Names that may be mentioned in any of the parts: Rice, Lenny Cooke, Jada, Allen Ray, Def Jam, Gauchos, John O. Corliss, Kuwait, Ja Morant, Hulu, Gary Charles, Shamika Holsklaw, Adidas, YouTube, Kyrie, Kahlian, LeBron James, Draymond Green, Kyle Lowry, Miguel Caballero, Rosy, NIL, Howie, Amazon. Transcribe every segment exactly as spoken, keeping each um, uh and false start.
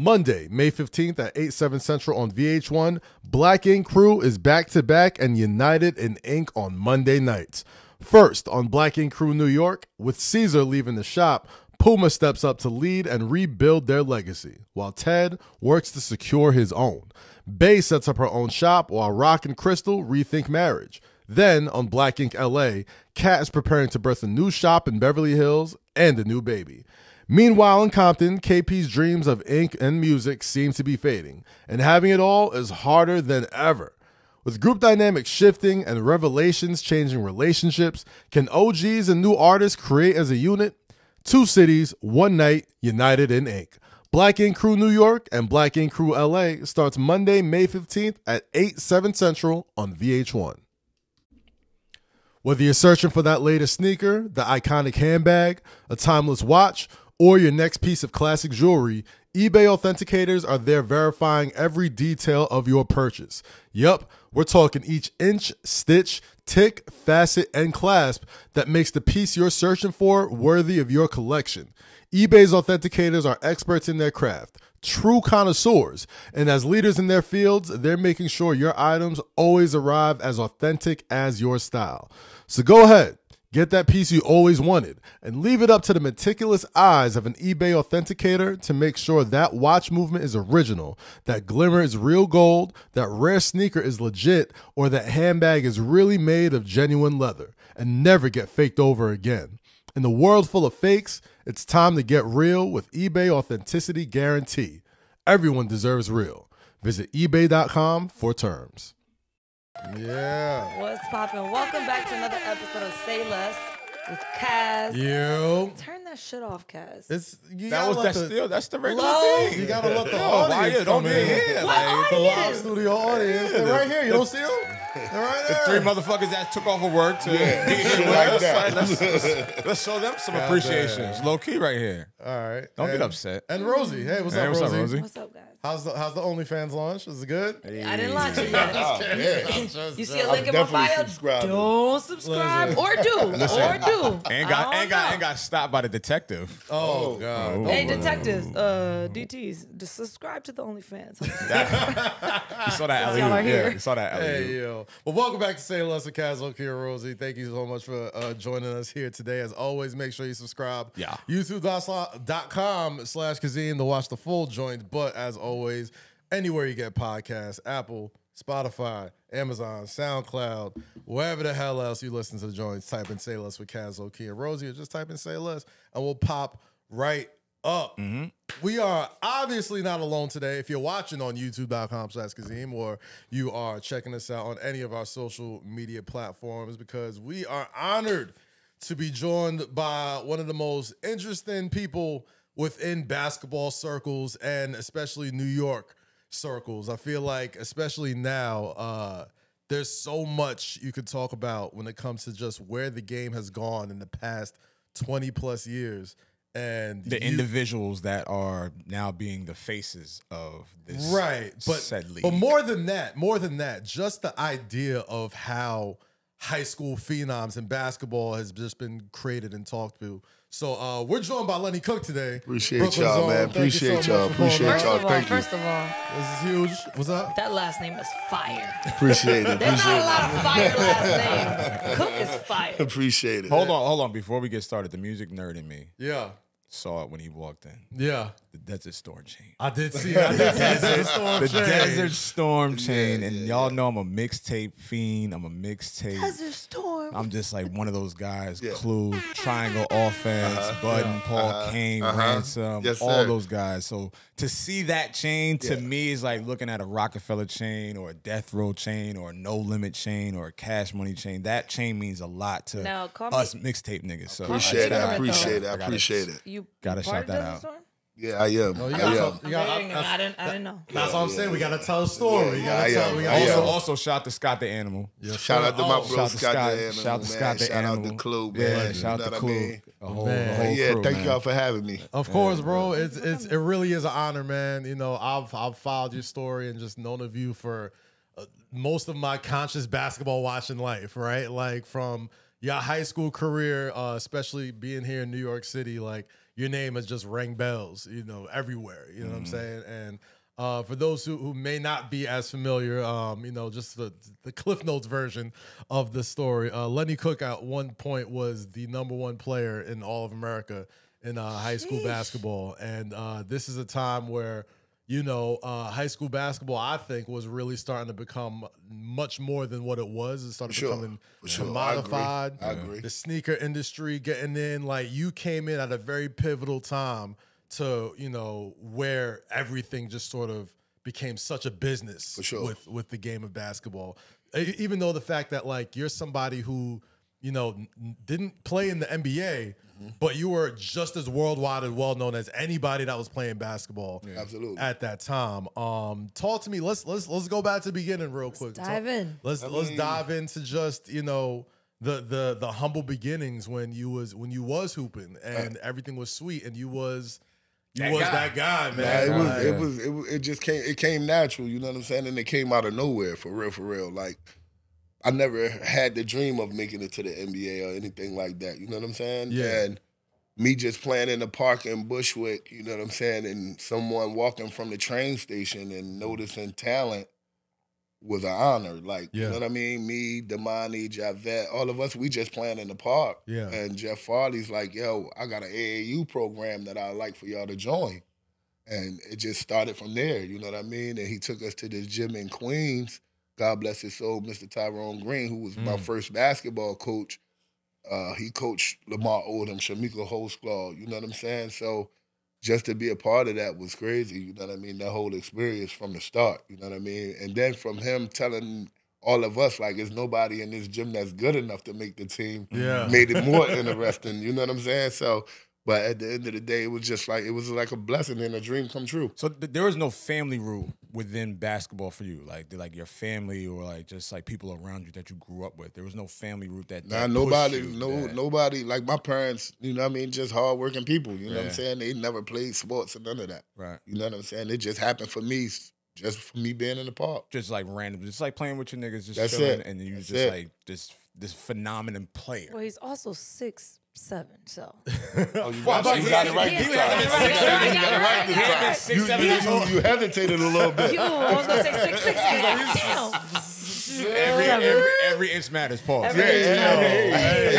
Monday, May fifteenth at eight, seven Central on V H one, Black Ink Crew is back-to-back and united in ink on Monday nights. First, on Black Ink Crew New York, with Caesar leaving the shop, Puma steps up to lead and rebuild their legacy, while Ted works to secure his own. Bay sets up her own shop, while Rock and Crystal rethink marriage. Then, on Black Ink L A, Kat is preparing to birth a new shop in Beverly Hills and a new baby. Meanwhile, in Compton, K P's dreams of ink and music seem to be fading, and having it all is harder than ever. With group dynamics shifting and revelations changing relationships, can O Gs and new artists create as a unit? Two cities, one night, united in ink. Black Ink Crew New York and Black Ink Crew L A starts Monday, May fifteenth at eight, seven Central on V H one. Whether you're searching for that latest sneaker, the iconic handbag, a timeless watch, or your next piece of classic jewelry, eBay authenticators are there verifying every detail of your purchase. Yup, we're talking each inch, stitch, tick, facet, and clasp that makes the piece you're searching for worthy of your collection. eBay's authenticators are experts in their craft, true connoisseurs, and as leaders in their fields, they're making sure your items always arrive as authentic as your style. So go ahead. Get that piece you always wanted and leave it up to the meticulous eyes of an eBay authenticator to make sure that watch movement is original, that glimmer is real gold, that rare sneaker is legit, or that handbag is really made of genuine leather and never get faked over again. In the world full of fakes, it's time to get real with eBay Authenticity Guarantee. Everyone deserves real. Visit ebay dot com for terms. Yeah. What's poppin'? Welcome back to another episode of Say Less with Kaz. You turn that shit off, Kaz. It's you that was that's the, still that's the regular low. Thing. You gotta let the audience come in. Here. Like, the live studio audience. Yeah. They're right here. You don't see them? They're right there. The three motherfuckers that took off of work to yeah. be here like that. Let's, let's, let's show them some God appreciation. It's low key right here. All right. Don't and, get upset. And Rosie, hey, what's, hey, up, what's Rosie? up, Rosie? What's up, guys? How's the How's the OnlyFans launch? Is it good? Hey. I didn't launch it yet. Oh, yeah. just, you see a link I'm in my bio. Don't subscribe Listen. or do Listen. or do. And got and got and got stopped by the detective. Oh, oh God! Oh. Hey, detectives, uh, D Ts, just subscribe to the OnlyFans. You saw that alley-oop. Yeah, here. You saw that alley-oop. Hey yo! Well, welcome back to Say Less with Kaz, Okia, Rosie. Thank you so much for uh, joining us here today. As always, make sure you subscribe. Yeah. YouTube dot com slash Kazeen to watch the full joint. But as always, Always, anywhere you get podcasts, Apple, Spotify, Amazon, SoundCloud, wherever the hell else you listen to the joints, type in Say Less with Kaz, Okia, Rosie, or just type in Say Less, and we'll pop right up. Mm-hmm. We are obviously not alone today. If you're watching on YouTube dot com slash Kazeen or you are checking us out on any of our social media platforms, because we are honored to be joined by one of the most interesting people within basketball circles and especially New York circles. I feel like, especially now, uh, there's so much you could talk about when it comes to just where the game has gone in the past twenty plus years. And the you, individuals that are now being the faces of this right, but, said league. But more than that, more than that, just the idea of how high school phenoms in basketball has just been created and talked to. So uh, we're joined by Lenny Cooke today. Appreciate y'all, man. Appreciate y'all. Appreciate y'all. Thank you. First of all, this is huge. What's up? That last name is fire. Appreciate it. There's not a lot of fire last name. Cook is fire. Appreciate it. Hold on, hold on. Before we get started, the music nerd in me. Yeah. Saw it when he walked in. Yeah. The Desert Storm chain. I did see it. I did see the Desert Storm the chain. The Desert Storm chain. Yeah, and yeah, y'all yeah. know I'm a mixtape fiend. I'm a mixtape. Desert Storm. I'm just like one of those guys. Yeah. Clue, Triangle Offense, uh-huh. Budden, yeah. Paul uh-huh. Kane, uh-huh. Ransom, yes, all those guys. So to see that chain, to yeah. me, is like looking at a Rockefeller chain or a Death Row chain or a No Limit chain or a Cash Money chain. That chain means a lot to now, us mixtape niggas. So appreciate I, I appreciate it. I appreciate it. You gotta shout that out. Storm? Yeah, I am. No, you gotta I am. Tell, you gotta, I, I, I, didn't, I didn't know. That's yeah, what I'm yeah, saying. We gotta tell a story. Yeah, you gotta I tell, we gotta also, also, shout to Scott the Animal. Yeah, shout out to my oh, bro, Scott, Scott the Animal. Shout to Scott the Animal. Shout out to Clue, man. Yeah, shout out to Clue. Yeah, thank y'all for having me. Of course, bro. It's it's it really is an honor, man. You know, I've I've followed your story and just known of you for uh, most of my conscious basketball watching life, right? Like from your high school career, uh, especially being here in New York City, like. your name has just rang bells, you know, everywhere. You know mm. what I'm saying? And uh, for those who, who may not be as familiar, um, you know, just the, the Cliff Notes version of the story, uh, Lenny Cooke at one point was the number one player in all of America in uh, high school Sheesh. basketball. And uh, this is a time where, you know, uh, high school basketball, I think, was really starting to become much more than what it was. It started sure. becoming sure. commodified. I agree. I agree. The sneaker industry getting in. Like, you came in at a very pivotal time to, you know, where everything just sort of became such a business For sure. with, with the game of basketball. Even though the fact that, like, you're somebody who, you know, didn't play in the N B A, mm-hmm. but you were just as worldwide and well-known as anybody that was playing basketball yeah. Absolutely. at that time. Um, talk to me. Let's let's let's go back to the beginning real let's quick. Dive talk, in. Let's I mean, let's dive into just, you know, the the the humble beginnings when you was when you was hooping and uh, everything was sweet and you was you that was guy. that guy, man. Nah, it, was, uh, it, was, it was it just came it came natural, you know what I'm saying? And it came out of nowhere, for real, for real. Like, I never had the dream of making it to the N B A or anything like that. You know what I'm saying? Yeah. And me just playing in the park in Bushwick, you know what I'm saying? And someone walking from the train station and noticing talent was an honor. Like, yeah. you know what I mean? Me, Damani, Javette, all of us, we just playing in the park. Yeah. And Jeff Farley's like, yo, I got an A A U program that I'd like for y'all to join. And it just started from there, you know what I mean? And he took us to this gym in Queens. God bless his soul, Mister Tyrone Green, who was mm. my first basketball coach. Uh, he coached Lamar Odom, Shamika Holsklaw, you know what I'm saying? So just to be a part of that was crazy, you know what I mean? That whole experience from the start, you know what I mean? And then from him telling all of us, like, there's nobody in this gym that's good enough to make the team, yeah. made it more interesting, you know what I'm saying? So, but at the end of the day, it was just like, it was like a blessing and a dream come true. So th there was no family rule within basketball for you, like like your family or like just like people around you that you grew up with. There was no family root that. that nah, nobody, you, no, that. nobody. Like my parents, you know what I mean, just hardworking people. You know yeah. what I'm saying? They never played sports or none of that. Right. You know what I'm saying? It just happened for me, just for me being in the park. Just like random, just like playing with your niggas, just That's chilling, it. and you That's just it. like this this phenomenon player. Well, he's also six. Seven, so. Oh, you got it right this time. You got it right this time. You hesitated a little bit. You, I was going to say six, six, six. Every, every, every inch matters, Paul. Yeah,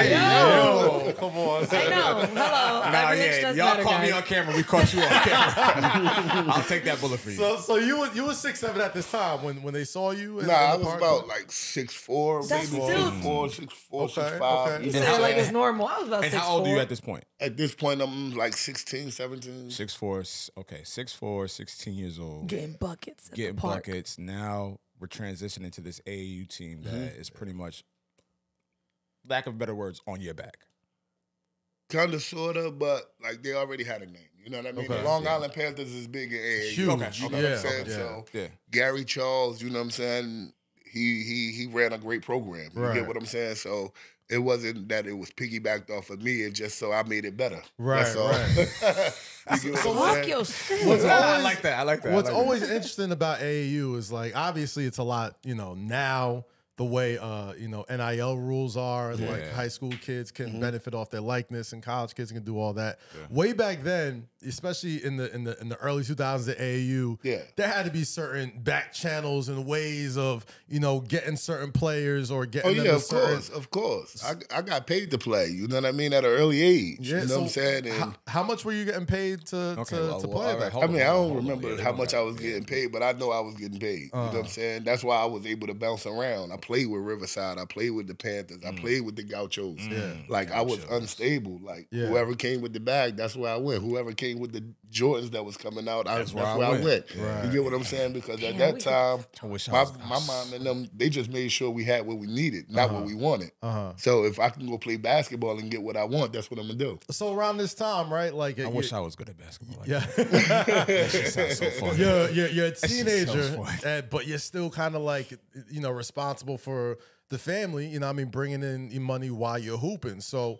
yeah. Come on. I know. Hello. Nah, yeah. Y'all caught me on camera. We caught you on camera. I'll take that bullet for you. So, so you were you were six seven at this time when when they saw you. Nah, I was about like six four, maybe six four, six four, six five. You sound like it's normal. I was about. And how old are you at this point? At this point, I'm like sixteen, seventeen. six four, okay, six four, sixteen years old. Getting buckets. Getting buckets. Now we're transitioning to this A A U team that mm-hmm. is pretty much, lack of better words, on your back. Kind of, sort of, but like they already had a name. You know what I mean? Okay, the Long yeah. Island Panthers is big in A A U. Huge. Okay, you know yeah, what I'm saying? Yeah, so yeah. Gary Charles, you know what I'm saying? He he he ran a great program. You right. get what I'm saying? So it wasn't that it was piggybacked off of me. It's just so I made it better. Right, That's all. right. You so walk your shit. What's always, I like that. I like that. What's like always that. interesting about A A U is, like, obviously it's a lot, you know, now the way, uh, you know, N I L rules are, yeah. like high school kids can mm-hmm. benefit off their likeness and college kids can do all that. Yeah. Way back then, especially in the in the in the early two thousands at A A U, yeah. there had to be certain back channels and ways of, you know, getting certain players or getting. Oh yeah, them of certain... course, of course. I I got paid to play. You know what I mean? At an early age. Yeah, you know so what I'm saying? And how, how much were you getting paid to okay, to, well, to play? Well, right, I mean, on, I don't remember yeah, how much I was paid. getting paid, but I know I was getting paid. Uh, you know what I'm saying? That's why I was able to bounce around. I played with Riverside. I played with the Panthers. Mm. I played with the Gauchos. Yeah, like Gauchos. I was unstable. Like yeah. whoever came with the bag, that's where I went. Whoever came with the Jordans that was coming out, I, that's, that's where I went. I went. Right. You get what I'm saying? Because at that time, my, my mom and them, they just made sure we had what we needed, not uh-huh. what we wanted. Uh-huh. So if I can go play basketball and get what I want, that's what I'm gonna do. So around this time, right? Like, I it, wish I was good at basketball. Like yeah, that shit sounds so fun. You're, you're, you're a teenager, and, but you're still kind of like, you know, responsible for the family. You know, what I mean, bringing in money while you're hooping. So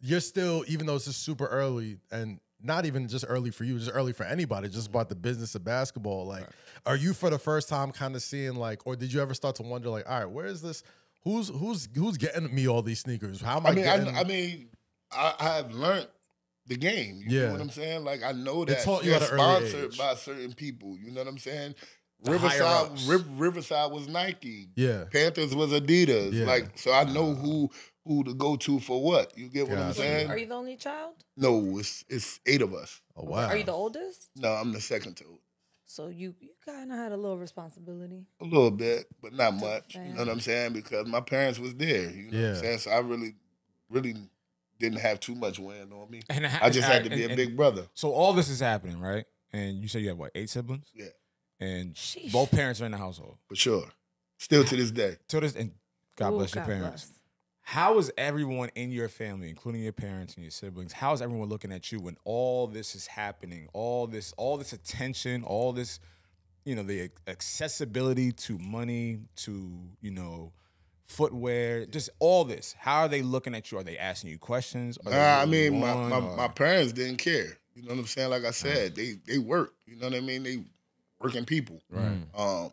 you're still, even though it's just super early and. Not even just early for you, just early for anybody, just about the business of basketball. Like, right. are you for the first time kind of seeing, like, or did you ever start to wonder, like, all right, where is this? Who's who's who's getting me all these sneakers? How am I, I mean, getting? I, I mean, I, I've learned the game. You yeah. know what I'm saying? Like, I know that you're sponsored by certain people. You know what I'm saying? The Riverside Riv Riverside was Nike. Yeah. Panthers was Adidas. Yeah. Like, so I know who who to go to for what. You get what Got I'm you. saying? Are you the only child? No, it's it's eight of us. Oh, wow. Are you the oldest? No, I'm the second to. So you, you kind of had a little responsibility. A little bit, but not much. You know what I'm saying? Because my parents was there. You know yeah. what I'm saying? So I really, really didn't have too much weighing on me. And I, I just I, had to be and, a big brother. So all this is happening, right? And you say you have, what, eight siblings? Yeah. And Sheesh. both parents are in the household. For sure. Still to this day. To this, and God Ooh, bless God your parents. Bless. How is everyone in your family, including your parents and your siblings, how is everyone looking at you when all this is happening, all this all this attention, all this, you know, the accessibility to money, to, you know, footwear, just all this? How are they looking at you? Are they asking you questions? Nah, I mean, my, my, my parents didn't care. You know what I'm saying? Like I said, they, they work. You know what I mean? They working people. Right. Um,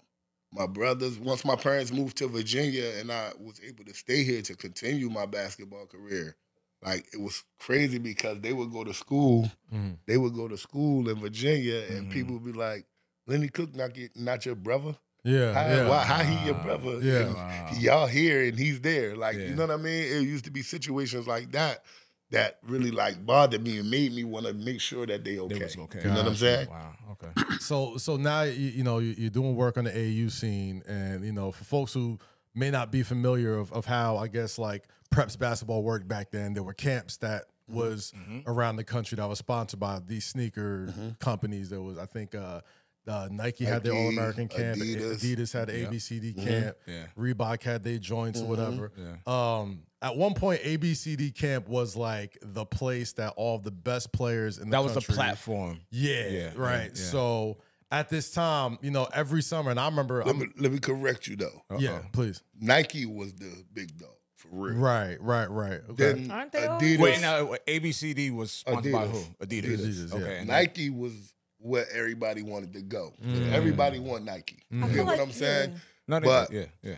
My brothers, once my parents moved to Virginia and I was able to stay here to continue my basketball career, like, it was crazy because they would go to school. Mm. They would go to school in Virginia and mm. people would be like, Lenny Cooke not, your, not your brother? Yeah. How, yeah. Why, how he your brother? Yeah. Y'all here and he's there. Like, yeah. you know what I mean? It used to be situations like that that really, like, bothered me and made me want to make sure that they okay. They was okay. You know what I'm saying? Wow, okay. so so now, you, you know, you're doing work on the A A U scene, and, you know, for folks who may not be familiar of, of how, I guess, like, preps basketball worked back then, there were camps that was mm-hmm. around the country that was sponsored by these sneaker mm-hmm. companies. There was, I think, uh, uh, Nike had their All-American camp. Adidas, Adidas had the yep. A B C D mm-hmm. camp. Yeah. Reebok had their joints mm-hmm. or whatever. Yeah. Um, At one point, A B C D camp was like the place that all the best players in the country. That was the platform. Yeah, yeah right. Yeah. So at this time, you know, every summer, and I remember. Let, me, let me correct you though. Uh-oh. Yeah, please. Nike was the big dog for real. Right, right, right. Okay. Then Aren't they Adidas, wait, now A B C D was sponsored Adidas. by who? Adidas. Adidas okay. Yeah. Nike was where everybody wanted to go. Mm. Everybody wanted Nike. Mm. You know what like, I'm saying? Yeah. No, they, but yeah, yeah.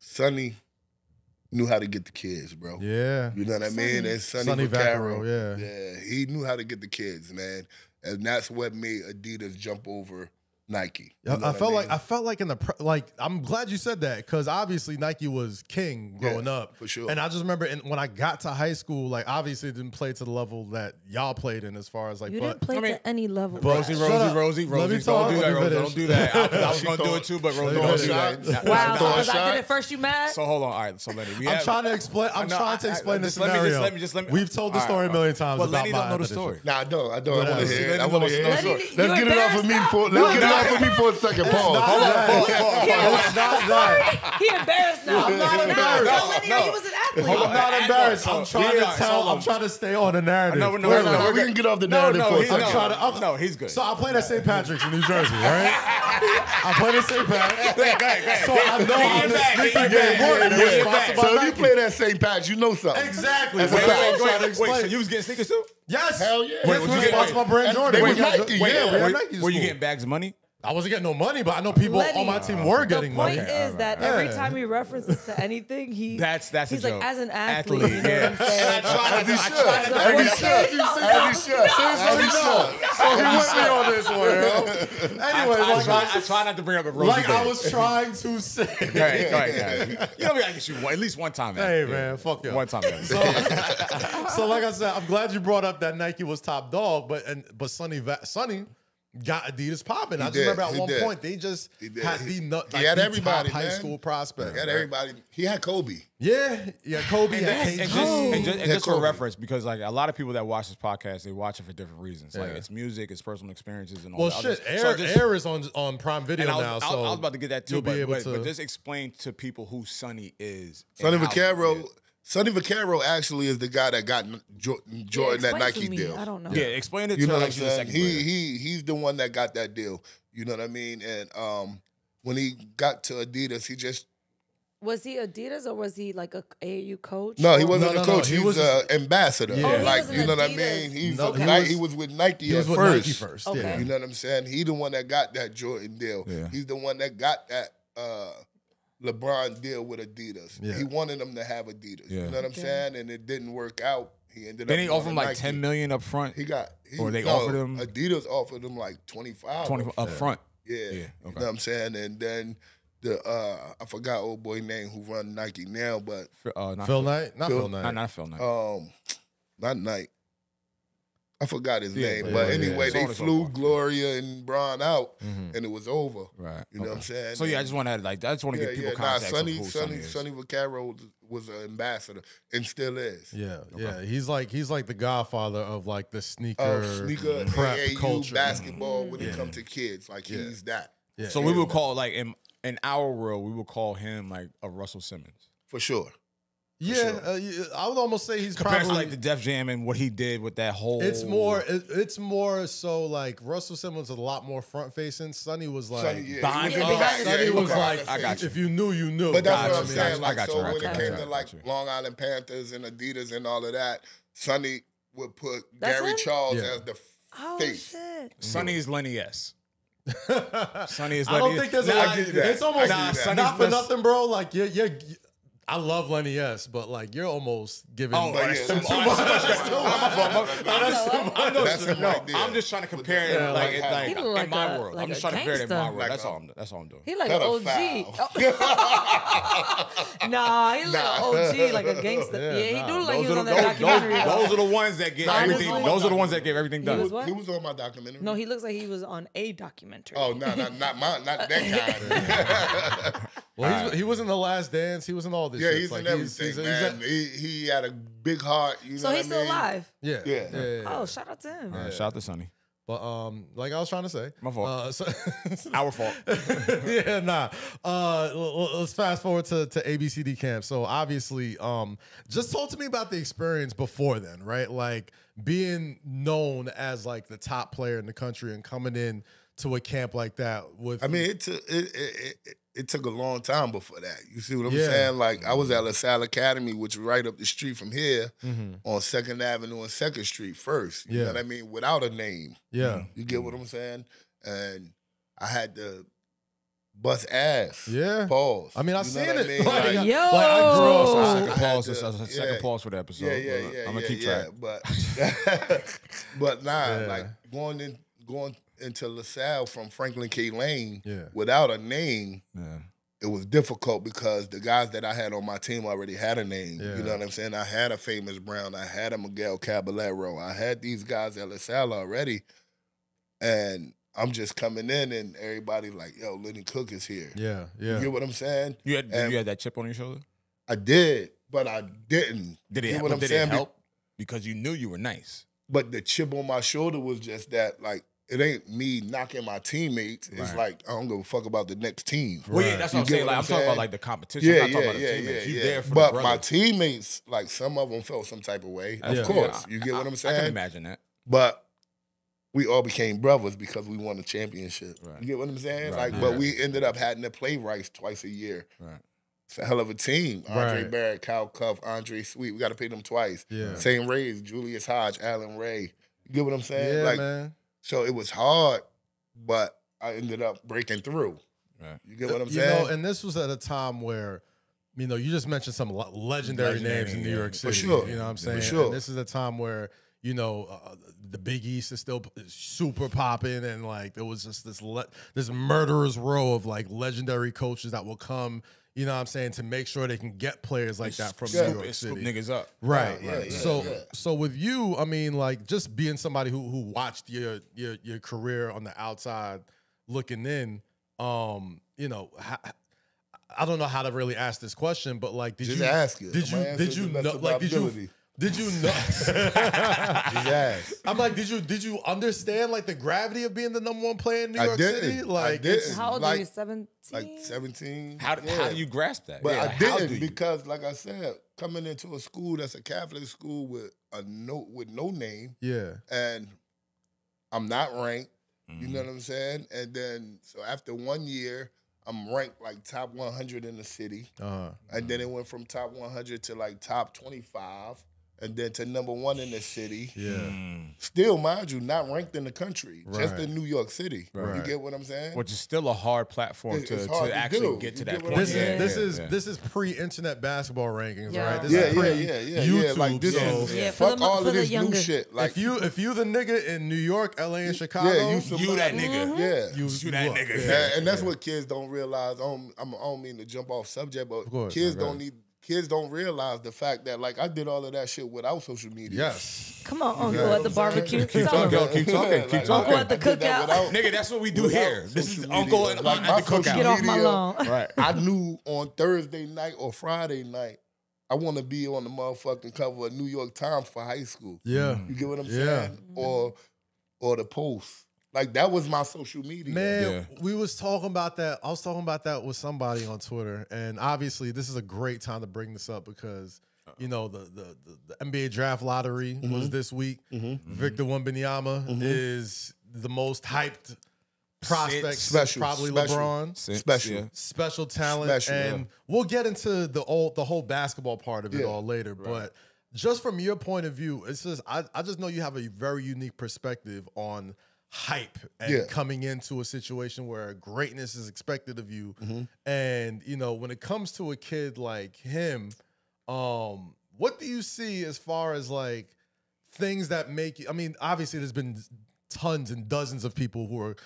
Sonny knew how to get the kids, bro. Yeah. You know what I mean? And Sonny Vaccaro, yeah. Yeah, he knew how to get the kids, man. And that's what made Adidas jump over Nike. You know I felt I mean? like I felt like in the like I'm glad you said that, cuz obviously Nike was king growing yeah, up. For sure. And I just remember in, when I got to high school, like obviously it didn't play to the level that y'all played in as far as like you but, didn't play I mean, to any level. Rosie, Rosie, Rosie, Rosie, Rosie, don't do that, Rosie, don't do that. I, I was going to do it too, but Rosie don't do that. Wow, because I did it first, you mad? So hold on, all right, so Lenny, we I'm have, trying to explain I'm no, trying to explain this scenario. Let me just let me We've told the story a million times about Lenny don't know the story. Nah, I don't. I don't want to hear. I want to hear the story. Let's get it off of me for let's get it for me for a second. Pause. Hold on. He embarrassed now. I'm not embarrassed. Tell Lenny how he was an athlete. I'm not embarrassed. I'm trying to tell. I'm trying to stay on the narrative. No, no, no. We can get off the narrative for a second. No, he's good. So I played at Saint Patrick's in New Jersey, right? I played at Saint Patrick's. So I know I'm the sneaker game. So if you played at Saint Patrick's, you know something. Exactly. Wait, so you was getting sneakers too? Yes. Hell yeah. Wait, we sponsored by Brand Jordan. They was Nike. Yeah, Nike. Were you getting bags of money? I wasn't getting no money, but I know people Lenny, on my team were getting money. The point money. is that yeah. every time he references to anything, he that's, that's he's a like, joke. as an athlete, athlete. You know yeah. what I'm saying? And I tried, I tried. As he should. As he should. So he went me on this one, yo. Anyway, I, I, like, try, I try not to bring up a Rosie Like I was trying to say. Right, right, right. You know, I can shoot at least one time. Hey, man, fuck you. One time. So like I said, I'm glad you brought up that Nike was top dog, but but Sonny, Sonny, got Adidas popping. I just did. remember at he one did. point they just he had the, like, he had the everybody, top high man. school prospect. He had everybody. He had Kobe. Yeah, yeah, Kobe. And, had and, and just, and just, and just for reference, because like a lot of people that watch this podcast, they watch it for different reasons. Like yeah. it's music, it's personal experiences, and all. Well, that. shit, just, Air, so just, Air is on on Prime Video was, now. So I was, I was about to get that too, but, but, to... but just explain to people who Sonny is. Sonny Vaccaro. Sonny Vaccaro actually is the guy that got Jordan yeah, that Nike deal. I don't know. Yeah, explain it to you know what I'm saying? He he he's the one that got that deal. You know what I mean? And um, when he got to Adidas, he just was he Adidas or was he like a A A U coach? No, he wasn't no, no, a coach. No, he, he was an ambassador. Yeah. Oh, like you know Adidas. what I mean? He's okay. Nike, he was with Nike he was at with first. Nike first. Okay. Yeah. You know what I'm saying? He the one that got that Jordan deal. Yeah. He's the one that got that. Uh, LeBron deal with Adidas. Yeah. He wanted them to have Adidas. Yeah. You know what I'm yeah. saying? And it didn't work out He ended then up. Then they offered him like Nike. ten million up front. He got. He, or they no, offered him. Adidas offered him like twenty five. Twenty five up front. Yeah. yeah. Okay. You know what I'm saying? And then the uh, I forgot old boy name who run Nike now, but uh, not Phil Knight. Not Phil Knight. Not, not Phil Knight. Um, not Knight. I forgot his yeah, name, yeah, but anyway, yeah. they flew so Gloria and Bron out, mm-hmm. and it was over. Right, you know okay. what I'm saying. So yeah, I just want to like, I just want to yeah, give people yeah. context. Nah, Sonny, who Sonny, Sonny, Sonny Vaccaro was an ambassador and still is. Yeah, okay. yeah, he's like he's like the godfather of like the sneaker, uh, sneaker prep A A U culture, basketball when yeah. it comes to kids. Like yeah. he's that. Yeah. So we would call like in in our world, we would call him like a Russell Simmons for sure. Yeah, sure. uh, I would almost say he's compared probably to like the Def Jam and what he did with that whole. It's more, it, it's more so like Russell Simmons was a lot more front facing. Sonny was like, Sonny, yeah. behind yeah. uh, Sonny yeah. was okay. like, I got you. If you knew, you knew. But that's what I'm saying. Like, so when it came to like Long Island Panthers and Adidas and all of that, Sonny would put that's Gary him? Charles yeah. as the oh, face. Shit. Sonny's Lenny S. Sonny is. Lenny I don't S. think there's. Nah, a, it's almost nah, not for nothing, bro. Like yeah, yeah. I love Lenny S, but like you're almost giving. Oh, like, yeah, some, some, I'm just trying to compare it. Like, yeah, like, like, like in my a, world, like I'm just trying to compare it in my world. Like that's a, all I'm. That's all I'm doing. He like an O G. Oh. Nah, he nah. like an O G, like a gangster. Yeah, yeah nah. he do like those he was on the, that those, documentary. Those, those are the ones that get nah, everything. Those are the ones that get everything done. He was on my documentary. No, he looks like he was on a documentary. Oh no, not my, not that kind. Well, he was in The Last Dance. He was in all this. Yeah, he's like, in everything, he's, he's, man. He's a, he, he had a big heart. You know so he's still I mean? alive? Yeah. Yeah. Yeah, yeah, yeah. Oh, shout out to him. Yeah. Uh, shout out to Sonny. But um, like I was trying to say. My fault. Uh, so Our fault. yeah, nah. Uh, let's fast forward to, to A B C D camp. So obviously, um, just talk to me about the experience before then, right? Like being known as like the top player in the country and coming in to a camp like that. With I mean, it took, it, it, it, it took a long time before that. You see what I'm yeah. saying? Like, I was at LaSalle Academy, which is right up the street from here, mm-hmm. on second avenue and second street first. You yeah. know what I mean? Without a name. Yeah. You get what I'm saying? And I had to bust ass. Yeah. Pause. I mean, I you seen it. I mean? Like, like, yo. Like, I grew up. So second pause, to, so second yeah. pause for the episode. Yeah, yeah, yeah. I'm going to yeah, keep yeah, track. But, but nah, yeah. like, going in, going... into LaSalle from Franklin K. Lane yeah. without a name, yeah. it was difficult because the guys that I had on my team already had a name. Yeah. You know what I'm saying? I had a Famous Brown. I had a Miguel Caballero. I had these guys at LaSalle already. And I'm just coming in and everybody like, yo, Lenny Cooke is here. Yeah, yeah. You get what I'm saying? You had, you had that chip on your shoulder? I did, but I didn't. Did it, you know what I'm did saying? it help? Because you knew you were nice. But the chip on my shoulder was just that, like, it ain't me knocking my teammates. Right. It's like, I don't give a fuck about the next team. Well, yeah, that's what I'm saying. Like, I'm talking about, like, the competition. Yeah, I'm not yeah, talking about yeah, the teammates. Yeah, you yeah. there for But the my teammates, like, some of them felt some type of way. That's of yeah, course. Yeah. You get I, what I'm saying? I can imagine that. But we all became brothers because we won a championship. Right. You get what I'm saying? Right. Like, yeah. But we ended up having to play Rice twice a year. Right. It's a hell of a team. Andre right. Barrett, Kyle Cuff, Andre Sweet. We got to pay them twice. Yeah. Same Rays, Julius Hodge, Allen Ray. You get what I'm saying? Yeah, like, man. So it was hard, but I ended up breaking through. Right. You get what I'm you saying? Know, and this was at a time where, you know, you just mentioned some legendary, legendary names in New York City. For sure. You know what I'm saying? For sure. And this is a time where, you know, uh, the Big East is still super popping, and like there was just this le this murderer's row of like legendary coaches that will come. You know what I'm saying? To make sure they can get players like that from yeah, New York City. Scoop niggas up. Right. Yeah, right. Yeah, so yeah. so with you, I mean, like, just being somebody who who watched your your your career on the outside looking in, um, you know, I don't know how to really ask this question, but like did just you ask it. Did you did you know like did you Did you know? I'm like, did you did you understand like the gravity of being the number one player in New York City? Like, how old are you? Seventeen. Like seventeen. How, yeah. how do you grasp that? But yeah, I didn't because, like I said, coming into a school that's a Catholic school with a no with no name. Yeah. And I'm not ranked. Mm-hmm. You know what I'm saying? And then so after one year, I'm ranked like top one hundred in the city. Uh-huh. And then it went from top one hundred to like top twenty-five. and then to number one in the city. Yeah. Mm. Still, mind you, not ranked in the country, right. just in New York City. Right. You get what I'm saying? Which is still a hard platform it's to, hard to, to actually do. get to you that get point. This, yeah, is, this, yeah, is, yeah. this is pre-internet basketball rankings, yeah. right? This yeah, is yeah, yeah, yeah, YouTube, yeah. Like, this so. is, yeah, fuck the, all of this younger. new shit. Like, if you if you the nigga in New York, L A, and Chicago, yeah, you, you that nigga. Mm-hmm. Yeah. You, you that nigga. Yeah. And that's yeah. what kids don't realize. I don't, I don't mean to jump off subject, but course, kids don't need... Kids don't realize the fact that, like, I did all of that shit without social media. Yes. Come on, Uncle yeah. at the barbecue. Keep talking, keep talking, keep talking. Uncle at the cookout. Without, Nigga, that's what we do here. This is Uncle and like, at the cookout. Get off my lawn. Right. I knew on Thursday night or Friday night, I want to be on the motherfucking cover of New York Times for high school. Yeah. You get what I'm yeah. saying? Or, or the Post. Like, that was my social media. Man, yeah. we was talking about that. I was talking about that with somebody on Twitter. And obviously, this is a great time to bring this up because, uh-oh. you know, the, the, the N B A draft lottery mm-hmm. was this week. Mm-hmm. Victor Wembanyama mm-hmm. is the most hyped prospect. Special. Probably Special. LeBron. Six. Special. Yeah. Special talent. Special, and yeah. we'll get into the, old, the whole basketball part of yeah. it all later. Right. But just from your point of view, it's just I, I just know you have a very unique perspective on hype and yeah. coming into a situation where greatness is expected of you. Mm-hmm. And, you know, when it comes to a kid like him, um, what do you see as far as like things that make you, I mean, obviously there's been tons and dozens of people who are,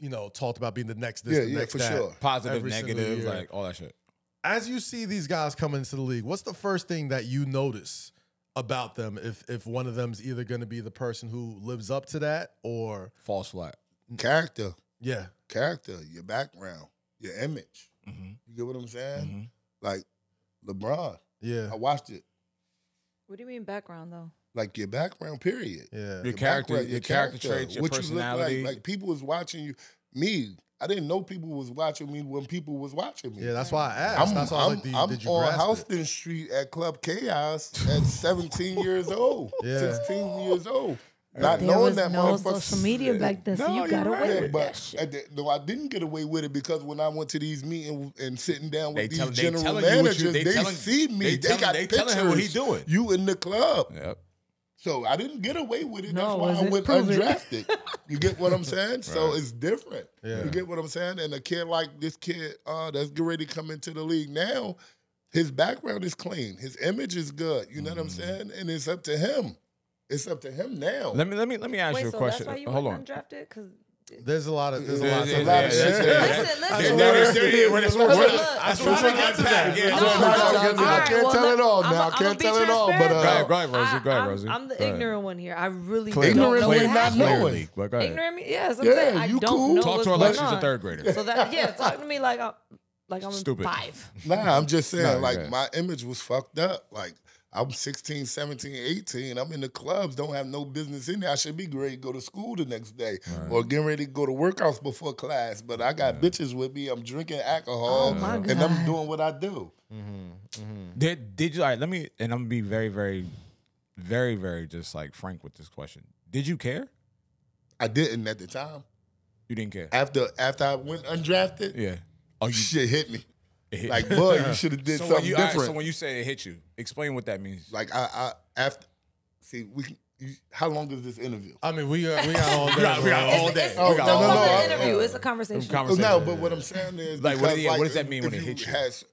you know, talked about being the next, this, yeah, the yeah, next for that, sure. positive, negative, like all that shit. As you see these guys come into the league, what's the first thing that you notice about them, if if one of them's either going to be the person who lives up to that or falls flat? Character. Yeah. Character, your background, your image. Mm-hmm. You get what I'm saying? Mm-hmm. Like LeBron. Yeah. I watched it. What do you mean background, though? Like your background, period. Yeah. Your, your character, your, your character, character traits, your what personality. You look like. Like people was watching you. Me, I didn't know people was watching me when people was watching me. Yeah, that's why I asked. I'm, that's why I'm, I was like, did, I'm did you on Houston it? Street at Club Chaos at seventeen years old, yeah. sixteen years old. Not there knowing was that no social media back then, no, so you got away right. with but that shit. The, no, I didn't get away with it because when I went to these meetings and sitting down with they these tell, general they managers, you, they, they telling, see me. They, they telling, got they pictures. Him what he doing. You in the club. Yep. So I didn't get away with it. No, that's why I went undrafted. You get what I'm saying? Right. So it's different. Yeah. You get what I'm saying? And a kid like this kid uh, that's getting ready to come into the league now, his background is clean. His image is good. You know mm. what I'm saying? And it's up to him. It's up to him now. Let me let me let me ask Wait, you a so question. That's why you Hold went on. Undrafted? Because There's a lot of there's a lot of I was trying to get to that. I can't tell it all now. I can't tell it all. But go ahead, Rosie. Go ahead, Rosie. I'm the ignorant one here. I really don't know what happened. Ignorant? Yes, I'm saying I don't know. Talk to her like she's a third grader. So that yeah, talk to me like I'm like I'm stupid. Five. Nah, I'm just saying like my image was fucked up. Like I'm sixteen, seventeen, eighteen. I'm in the clubs. Don't have no business in there. I should be ready to go to school the next day right. or getting ready to go to workouts before class. But I got yeah. bitches with me. I'm drinking alcohol oh and God. I'm doing what I do. Mm-hmm. Mm-hmm. Did, did you, all right, let me, and I'm going to be very, very, very, very just like frank with this question. Did you care? I didn't at the time. You didn't care? After, after I went undrafted? Yeah. Oh, you shit hit me. Like, boy, you should have did so something you, different. Right, so when you say it hit you, explain what that means. Like, I, I after, see, we. You, how long is this interview? I mean, we got we got all day. We got all day. It's not an interview. It's a conversation. conversation. No, but what I'm saying is, like, what, yeah, like, what does that mean when it hits you? Has,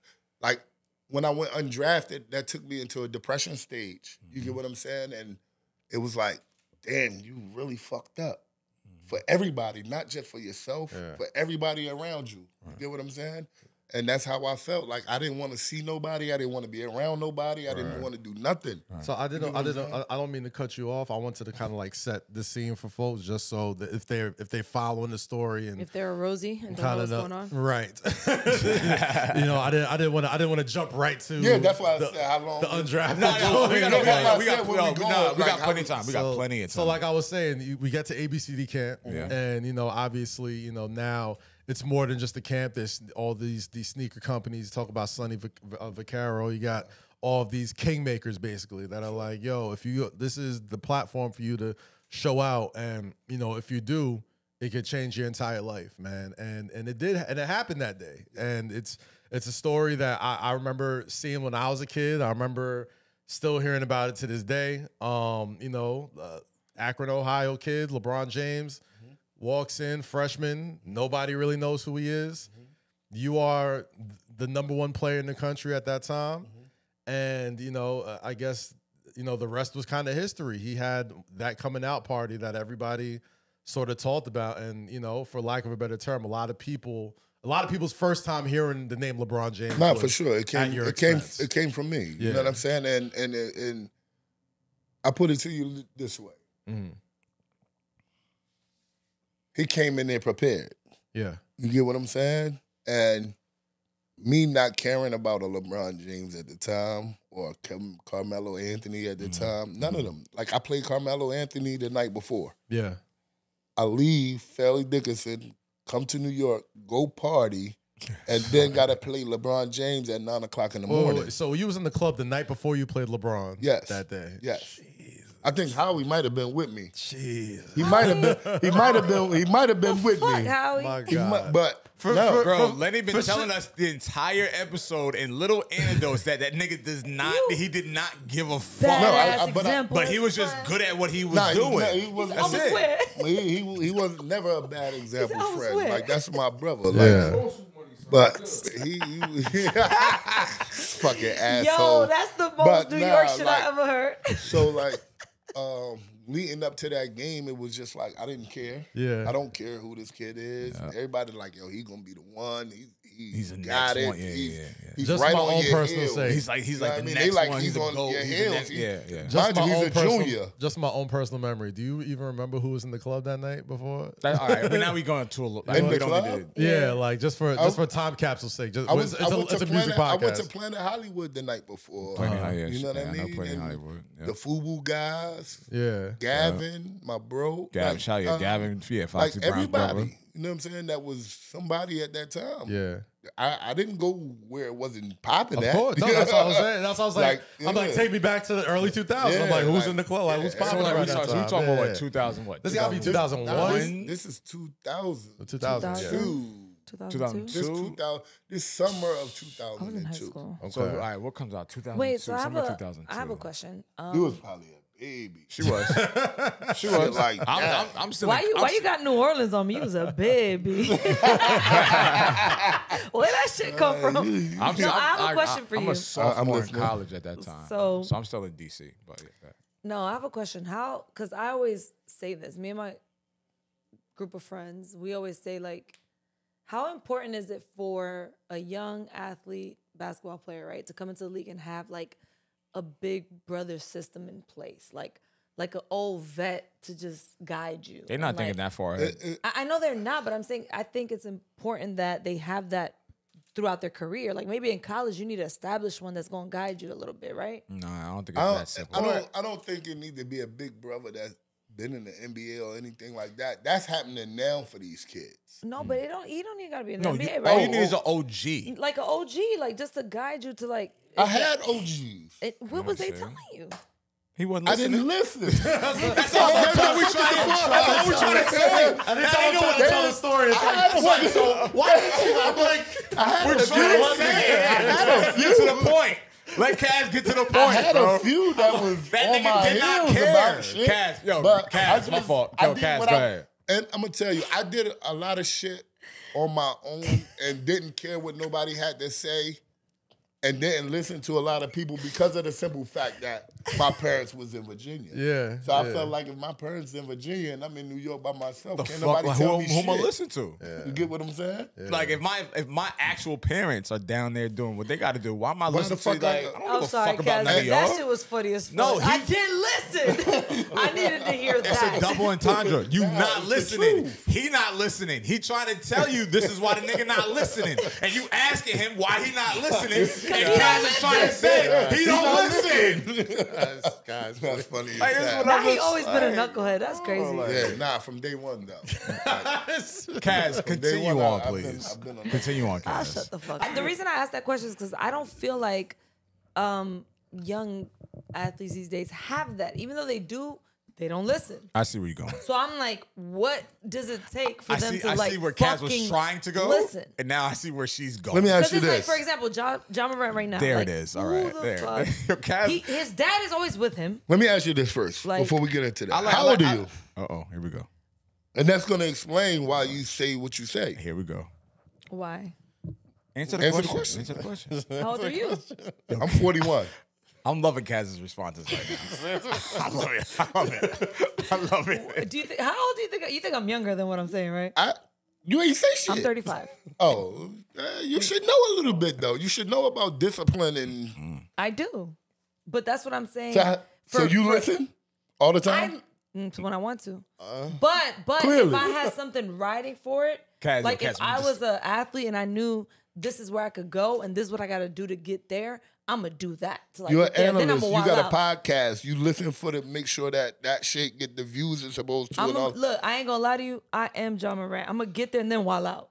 like, when I went undrafted, that took me into a depression stage. You mm-hmm. get what I'm saying? And it was like, damn, you really fucked up. Mm-hmm. For everybody, not just for yourself, yeah. for everybody around you. Right. You get what I'm saying? And that's how I felt. Like, I didn't want to see nobody. I didn't want to be around nobody. I right. didn't want to do nothing. Right. So I didn't. You know I didn't. I, I don't mean to cut you off. I wanted to kind of like set the scene for folks, just so that if they're if they're following the story and if they're a Rosie and don't know what's going on, right? You know, I didn't. I didn't want to. I didn't want to jump right to. Yeah, that's why I the, said how long the undrafted. No, no, we got we got we got plenty of time. We got plenty of time. So like I was saying, we got to A B C D camp, yeah. and you know, obviously, you know now. It's more than just the camp. There's all these these sneaker companies. Talk about Sonny Vaccaro. You got all of these kingmakers basically that are like, yo, if you this is the platform for you to show out, and you know if you do, it could change your entire life, man. And and it did, and it happened that day. And it's it's a story that I, I remember seeing when I was a kid. I remember. Still hearing about it to this day. Um, you know, uh, Akron, Ohio kid, LeBron James, mm-hmm. walks in, freshman. Nobody really knows who he is. Mm-hmm. You are the number one player in the country at that time. Mm-hmm. And, you know, uh, I guess, you know, the rest was kind of history. He had that coming out party that everybody sort of talked about. And, you know, for lack of a better term, a lot of people, a lot of people's first time hearing the name LeBron James. No, for sure. It came, it came, it came from me. Yeah. You know what I'm saying? And, and, and I put it to you this way. Mm. He came in there prepared. Yeah. You get what I'm saying? And me not caring about a LeBron James at the time or Cam Carmelo Anthony at the mm-hmm. time, none mm-hmm. of them. Like, I played Carmelo Anthony the night before. Yeah. I leave Fairleigh Dickinson, come to New York, go party, and then got to play LeBron James at nine o'clock in the oh, morning. So you was in the club the night before you played LeBron yes. that day? Yes. Jeez. I think Howie might have been with me. Jeez. He might have been. He might have been. He might have been with me. Howie. My God. But for, no, for, bro, for, Lenny been telling us the entire episode in little anecdotes that that nigga does not. You, he did not give a fuck. No, I, I, but, I, but he was just good at what he was nah, doing. He, he was that's it. He, he, he was never a bad example, friend. Weird. Like, that's my brother. Yeah. Like, but he, he fucking asshole. Yo, that's the most but New nah, York shit like, I ever heard. So like. Um, leading up to that game, it was just like, I didn't care. Yeah. I don't care who this kid is. Yeah. Everybody like, yo, he gonna be the one. He, he he's the got next it. One. Yeah, he's, yeah, yeah. he's just right my on own your personal say. He's like, he's you like the mean? Next they like, one. He's, he's on goal. Your heels. Yeah, yeah. Just my, my he's own a personal, junior. Just my own personal memory. Do you even remember who was in the club that night before? That, all right, but now we going to a little. Like, in the club? Yeah, like just for just for time capsule's sake. Just, was, it's a, it's a music podcast. I went to Planet Hollywood the night before. You know what I mean? Planet Hollywood. The FUBU guys. Yeah. Gavin, my bro. Gavin, like, shout out uh, Gavin. Yeah, Foxy like everybody, brother. You know what I'm saying? That was somebody at that time. Yeah. I, I didn't go where it wasn't popping of at. Of course. No, that's what I was saying. That's what I was like. like yeah. I'm like, take me back to the early two thousands. Yeah, I'm like, who's like, in the club? Like, who's yeah. popping so like, right we start, so we talking yeah. about, like, two thousand what? This got to be two thousand one. This, this is two thousand. two thousand two. two thousand two? This, two thousand, this summer of two thousand two. I was in high school. Okay. So, all right, what comes out? two thousand two. Wait, so I have a, I have a question. Um, it was probably a baby. She was. She was like, I'm, I'm, I'm still. Why, a, you, I'm why still... you got New Orleans on me? You was a baby. Where that shit come from? I'm, I'm, no, I have I, a question I, for I'm you. A sophomore I'm in college at that time. So, so I'm still in D C. But yeah. No, I have a question. How, because I always say this, me and my group of friends, we always say, like, how important is it for a young athlete, basketball player, right, to come into the league and have, like, a big brother system in place, like like an old vet to just guide you? They're not and thinking like, that far ahead. I, I know they're not, but I'm saying I think it's important that they have that throughout their career. Like, maybe in college you need to establish one that's going to guide you a little bit, right? No, I don't think it's I don't, that simple. I don't, I don't think it needs to be a big brother that's been in the N B A or anything like that. That's happening now for these kids. No, mm. but it don't. You don't even got to be in the no, N B A, you, right? All you need is an O G. Like an O G, like just to guide you to like. I had O Gs. It, what you know was what they telling you? He wasn't listening. I didn't listen. That's all we trying to say. I didn't want to tell the story. It's like, what? So why did you? I'm like, we're trying to say. Get to the point. Let Kaz get to the point. I had bro. a few that was that on nigga my did not care. About shit. Kaz, yo, but Kaz, just, my fault. Yo, Kaz, go I, ahead. And I'm gonna tell you, I did a lot of shit on my own and didn't care what nobody had to say, and didn't listen to a lot of people because of the simple fact that my parents was in Virginia. Yeah. So I yeah. felt like if my parents in Virginia and I'm in New York by myself, the can't fuck, nobody like, tell who, me who shit. Who am I listen to? Yeah. You get what I'm saying? Yeah. Like, if my if my actual parents are down there doing what they got to do, why am I listening to? Like, like, I don't I'm give a sorry, fuck about none of y'all. That shit was funny as fuck. No, he, I did listen. I needed to hear that. It's a double entendre. You nah, not listening. He not listening. He trying to tell you this is why the nigga not listening, and you asking him why he not listening. And Kaz is trying to say he don't listen. That's, guys, that's funny. Like, that's now he always like, been a knucklehead. That's crazy. Like, yeah, nah, from day one though. Kaz, continue one, on, please. I've been, I've been on continue on, Kaz. I'll shut the fuck up. The reason I asked that question is because I don't feel like um, young athletes these days have that, even though they do They don't listen. I see where you're going. So I'm like, what does it take for I them see, to I like I see where Kaz was trying to go. Listen. And now I see where she's going. Let me ask you this. Like, for example, John, John Morant right now. There like, it is. All right. The there. Kaz. He, his dad is always with him. Let me ask you this first like, before we get into that. Like, How old like, are you? Uh-oh. Here we go. And that's going to explain why you say what you say. Here we go. Why? Answer the Answer question. The question. Answer the question. How old are you? I'm forty-one. I'm loving Kaz's responses right now. I love it. I love it. I love it. Do you think, how old do you think? You think I'm younger than what I'm saying, right? I, you ain't say shit. I'm thirty-five. Oh, uh, you should know a little bit though. You should know about discipline and. Mm-hmm. I do, but that's what I'm saying. So, I, for, so you for, listen all the time. I'm, when I want to, uh, but but clearly. If I had something riding for it, Kaz, like Kaz, if I just... was an athlete and I knew this is where I could go and this is what I got to do to get there. I'm going to do that. To like You're an analyst. You got out. a podcast. You listen for to make sure that that shit get the views it's supposed to. I'm and a, all. Look, I ain't going to lie to you. I am John Morant. I'm going to get there and then wild out.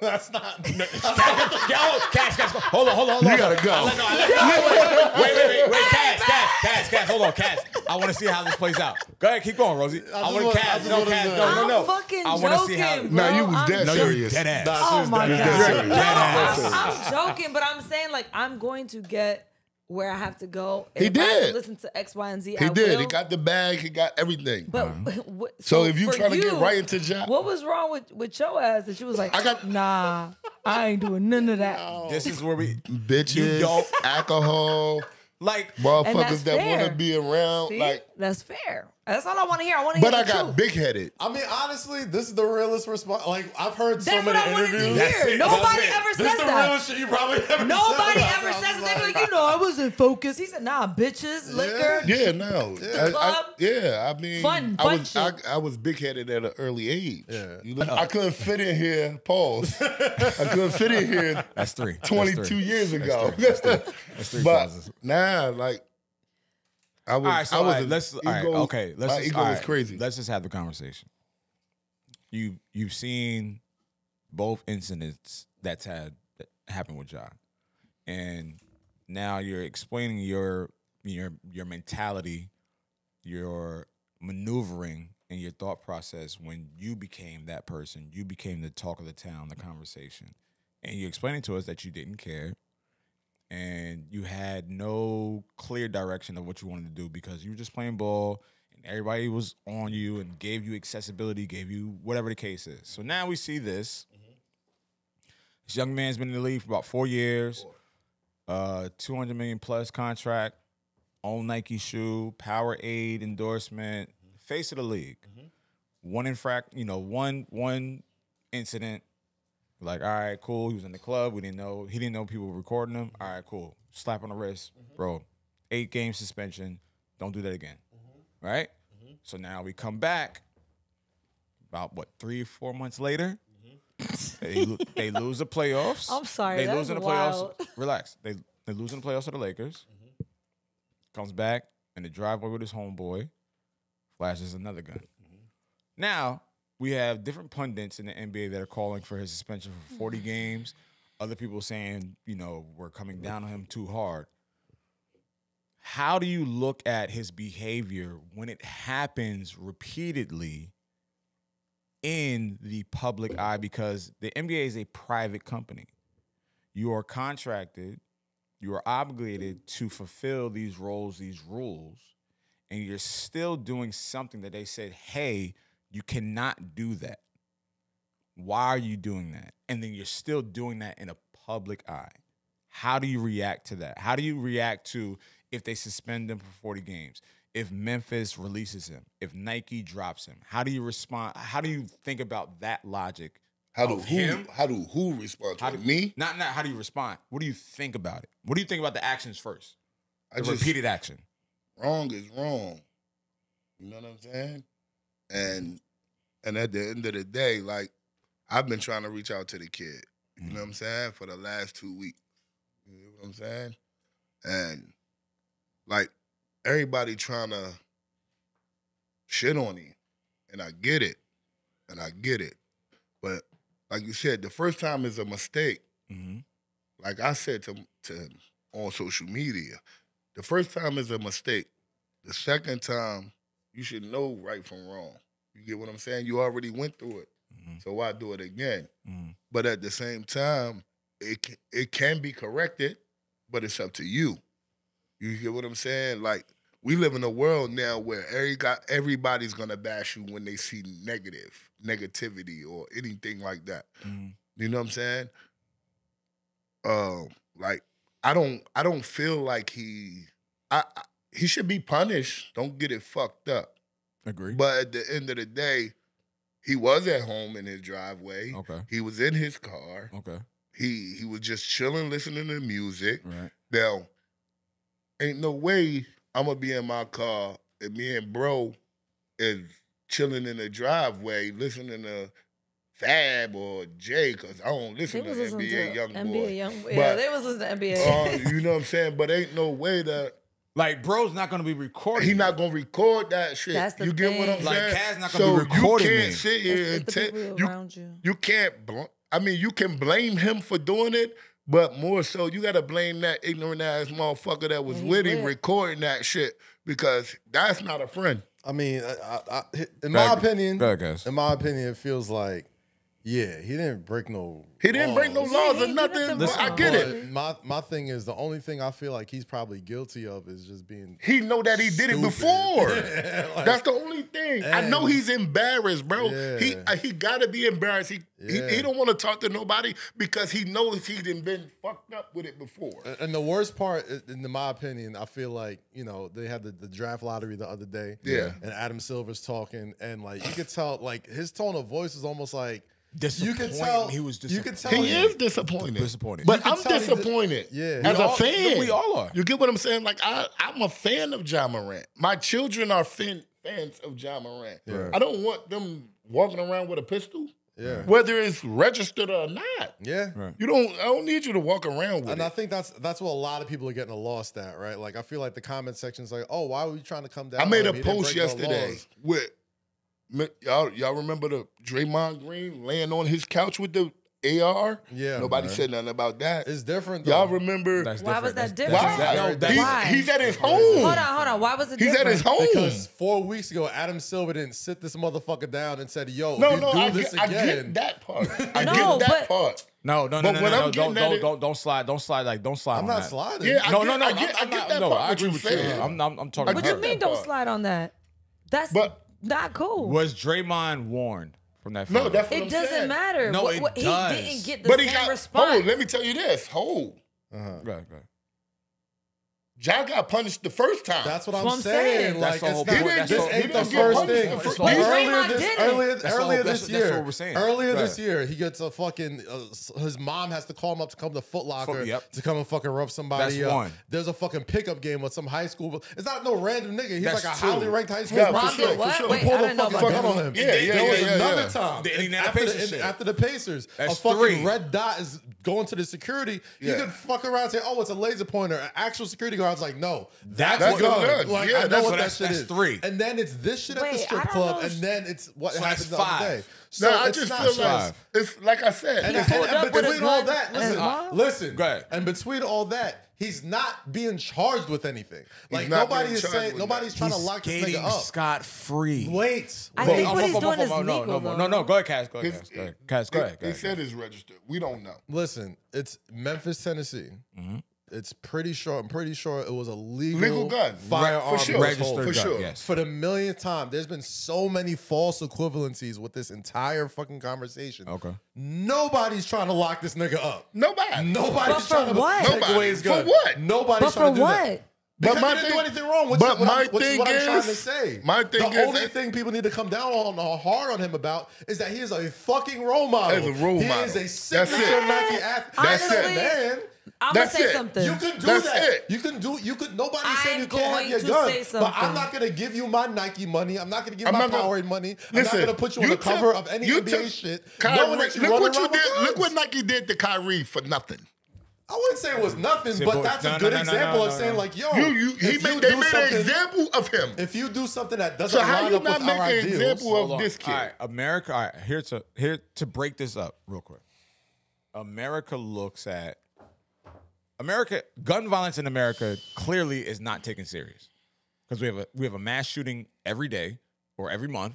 That's not... No, that's not Kaz, Kaz, hold on, hold on, hold on. You got to go. Let, no, let, wait, wait, wait, wait. Kaz, Kaz, Kaz, Kaz, hold on, Kaz. I want to see how this plays out. Go ahead, keep going, Rosie. I, I want to Kaz. No, Kaz, no, no, no. I'm fucking I wanna joking, see how. No, you was dead I'm serious. Dead ass. Nah, oh, my dead God. Serious. No, I'm joking, but I'm saying, like, I'm going to get where I have to go. If he did. To listen to X, Y, and Z. He I did. Will. He got the bag. He got everything. But uh-huh. so, so if you trying you, to get right into job, what was wrong with with your ass that you was like, I got nah, I ain't doing none of that. No. This is where we bitches, you don't alcohol, like motherfuckers that want to be around. See? Like that's fair. That's all I want to hear. I want to hear But I got truth. big headed. I mean, honestly, this is the realest response. Like, I've heard that's so many what I interviews. That's it. Nobody that's ever it. says that. This is the that. realest shit you probably ever Nobody said ever says that. They're like, you know, I wasn't focused. He said, nah, bitches, yeah. liquor. Yeah, no. Yeah. I, I, yeah, I mean, Fun, I, was, I, I was big headed at an early age. Yeah. You know, I couldn't fit in here. Pause. I couldn't fit in here. That's three. twenty-two that's three. years ago. That's three. That's three, that's three but causes. Nah, like, I was, all right, so I was all right, a, let's, all right, okay, let's my just, ego all right, is crazy. Let's just have the conversation. You you've seen both incidents that's had that happened with Ja, and now you're explaining your your your mentality, your maneuvering, and your thought process when you became that person. You became the talk of the town, the conversation, and you're explaining to us that you didn't care. And you had no clear direction of what you wanted to do because you were just playing ball and everybody was on you and gave you accessibility, gave you whatever the case is. So now we see this. Mm-hmm. This young man's been in the league for about four years, four. Uh, two hundred million plus contract, own Nike shoe, Powerade endorsement, mm-hmm. face of the league. Mm-hmm. One infract, you know, one one incident. Like, all right, cool. He was in the club. We didn't know. He didn't know people were recording him. All right, cool. Slap on the wrist, mm-hmm. bro. Eight game suspension. Don't do that again, mm-hmm. right? Mm-hmm. So now we come back about what three, four months later. Mm-hmm. They lo they lose the playoffs. I'm sorry, they lose in the wild. playoffs. Relax. They they lose in the playoffs to the Lakers. Mm-hmm. Comes back in the driveway with his homeboy. Flashes another gun. Mm-hmm. Now. We have different pundits in the N B A that are calling for his suspension for forty games. Other people saying, you know, we're coming down on him too hard. How do you look at his behavior when it happens repeatedly in the public eye? Because the N B A is a private company. You are contracted. You are obligated to fulfill these roles, these rules, and you're still doing something that they said, hey, you cannot do that. Why are you doing that? And then you're still doing that in a public eye. How do you react to that? How do you react to if they suspend him for forty games? If Memphis releases him? If Nike drops him? How do you respond? How do you think about that logic? How do who? Him? How do who respond? To how do, me? Not not. How do you respond? What do you think about it? What do you think about the actions first? The I just, repeated action. Wrong is wrong. You know what I'm saying? And and at the end of the day, like, I've been trying to reach out to the kid, you know what I'm saying, for the last two weeks. You know what I'm saying? And, like, everybody trying to shit on him. And I get it. And I get it. But, like you said, the first time is a mistake. Mm-hmm. Like I said to, to him on social media, the first time is a mistake. The second time you should know right from wrong. You get what I'm saying? You already went through it. Mm-hmm. So why do it again? Mm-hmm. But at the same time, it, it can be corrected, but it's up to you. You get what I'm saying? Like, we live in a world now where every everybody's going to bash you when they see negative, negativity or anything like that. Mm-hmm. You know what I'm saying? Um, like, I don't, I don't feel like he, I, I he should be punished. Don't get it fucked up. Agree. But at the end of the day, he was at home in his driveway. Okay. He was in his car. Okay. He he was just chilling, listening to music. Right. Now, ain't no way I'm gonna be in my car and me and bro is chilling in the driveway listening to Fab or Jay, cause I don't listen to N B A Young Boy. N B A Young Boy. Yeah, they was listening to N B A. Um, you know what I'm saying? But ain't no way that. Like, bro's not going to be recording. He's not going to record that shit. That's the you get thing. What I'm saying? Like, Kaz's not going to so be recording. You can't me. Sit here it's, it's and tell. You, around you. You can't, bl I mean, you can blame him for doing it, but more so, you got to blame that ignorant ass motherfucker that was with him recording that shit, because that's not a friend. I mean, I, I, I, in my that, opinion, that in my opinion, it feels like, yeah, he didn't break no He didn't laws. break no laws yeah, or nothing, but I get it. My my thing is, the only thing I feel like he's probably guilty of is just being He know that he stupid. did it before. Yeah, like, that's the only thing. Dang. I know he's embarrassed, bro. Yeah. He uh, he got to be embarrassed. He, yeah. he, he don't want to talk to nobody because he knows he's been fucked up with it before. And the worst part, in my opinion, I feel like, you know, they had the, the draft lottery the other day. Yeah. And Adam Silver's talking, and, like, you could tell, like, his tone of voice is almost like, you can tell he was disappointed. You can tell he him. is disappointed. Disappointed. But I'm disappointed. Yeah. As all, a fan. We all are. You get what I'm saying? Like, I, I'm a fan of Ja Morant. My children are fan, fans of Ja Morant. Yeah. I don't want them walking around with a pistol. Yeah. Whether it's registered or not. Yeah. Right. You don't I don't need you to walk around with and it. And I think that's that's what a lot of people are getting lost at, right? Like, I feel like the comment section's like, oh, why were you trying to come down? I made a post yesterday with Y'all y'all remember the Draymond Green laying on his couch with the A R? Yeah. Nobody man. said nothing about that. It's different, though. Y'all remember? That's Why was that different? Why? That's, that's, that's, Why? He's, he's at his home. Hold on, hold on. Why was it he's different? He's at his home. Because four weeks ago, Adam Silver didn't sit this motherfucker down and said, yo, no, you no, do I this get, again. I get that part. I no, get that but, part. No, no, no, no, no, no, no don't, don't, don't, don't slide, don't slide, like, don't slide I'm on that. I'm not sliding. Yeah, no, no, no, I get that part. I agree with you. I'm talking about What you mean don't slide on that? That's... Not cool. Was Draymond warned from that? Photo? No, that's what it I'm doesn't saying. matter. No, what, it what, does. He didn't get the but same he got, response. Hold, let me tell you this. Hold. Uh-huh. Right, right. Ja got punished the first time. That's what I'm, I'm saying. saying. Like, it's not, this so, ain't the first thing. The first, earlier this, earlier, earlier this year, that's what we're saying. earlier right. this year, he gets a fucking. Uh, his mom has to call him up to come to Foot Locker Fuck, yep. to come and fucking rough somebody that's up. One. There's a fucking pickup game with some high school. It's not no random nigga. He's that's like a two. highly ranked high school. Yeah, for sure, for sure. Wait, he pulled a fucking gun on him. There was another time after the Pacers, a fucking red dot is going to the security. You could fuck around and say, "Oh, it's a laser pointer." An actual security guard. I was like, no, that's, that's what like, yeah, I know that's, what that shit that's is. Three. And then it's this shit Wait, at the strip club, know. and then it's what so happened the five. other day. So no, I just feel like five. it's like I said. And, and, and, and, and between all gun. that, listen, uh, listen, go ahead. and between all that, he's not being charged with anything. Like nobody is saying, nobody's trying to lock this nigga up. Scott free. Wait, I think what he's doing is legal. No, no, no. Go ahead, Kaz. Go ahead, Kaz. Go ahead. They said it's registered. We don't know. Listen, it's Memphis, Tennessee. It's pretty sure, I'm pretty sure it was a legal, legal gun. firearm for sure. registered for sure. gun. Yes. For the millionth time, there's been so many false equivalencies with this entire fucking conversation. Okay. Nobody's trying to lock this nigga up. Nobody. Nobody's trying to take away his gun. For what? Nobody's trying to do that. Because but my didn't thing, do anything wrong. What's but what my I'm, thing what I'm is, trying to say. My thing the is, only thing people need to come down on or hard on him about is that he is a fucking role model. As a role he model. He is a signature Nike athlete. That's it, man. I'm That's gonna say it. something. You can do That's that. It. You can do. You could. Nobody said you can't have your gun. But I'm not gonna give you my Nike money. I'm not gonna give I'm my Powerade money. I'm listen, not gonna put you, you on the cover of any N B A shit. Kyrie, that you look what you did. Look what Nike did to Kyrie for nothing. I wouldn't say it was nothing, but that's a good example of saying like, yo, you, you, he made, you they made an example of him. If you do something that doesn't so line up with our ideals, so how you not make an example of this kid? All right, America. All right, here to here to break this up real quick. America looks at. America, gun violence in America clearly is not taken serious. because we have a we have a mass shooting every day or every month,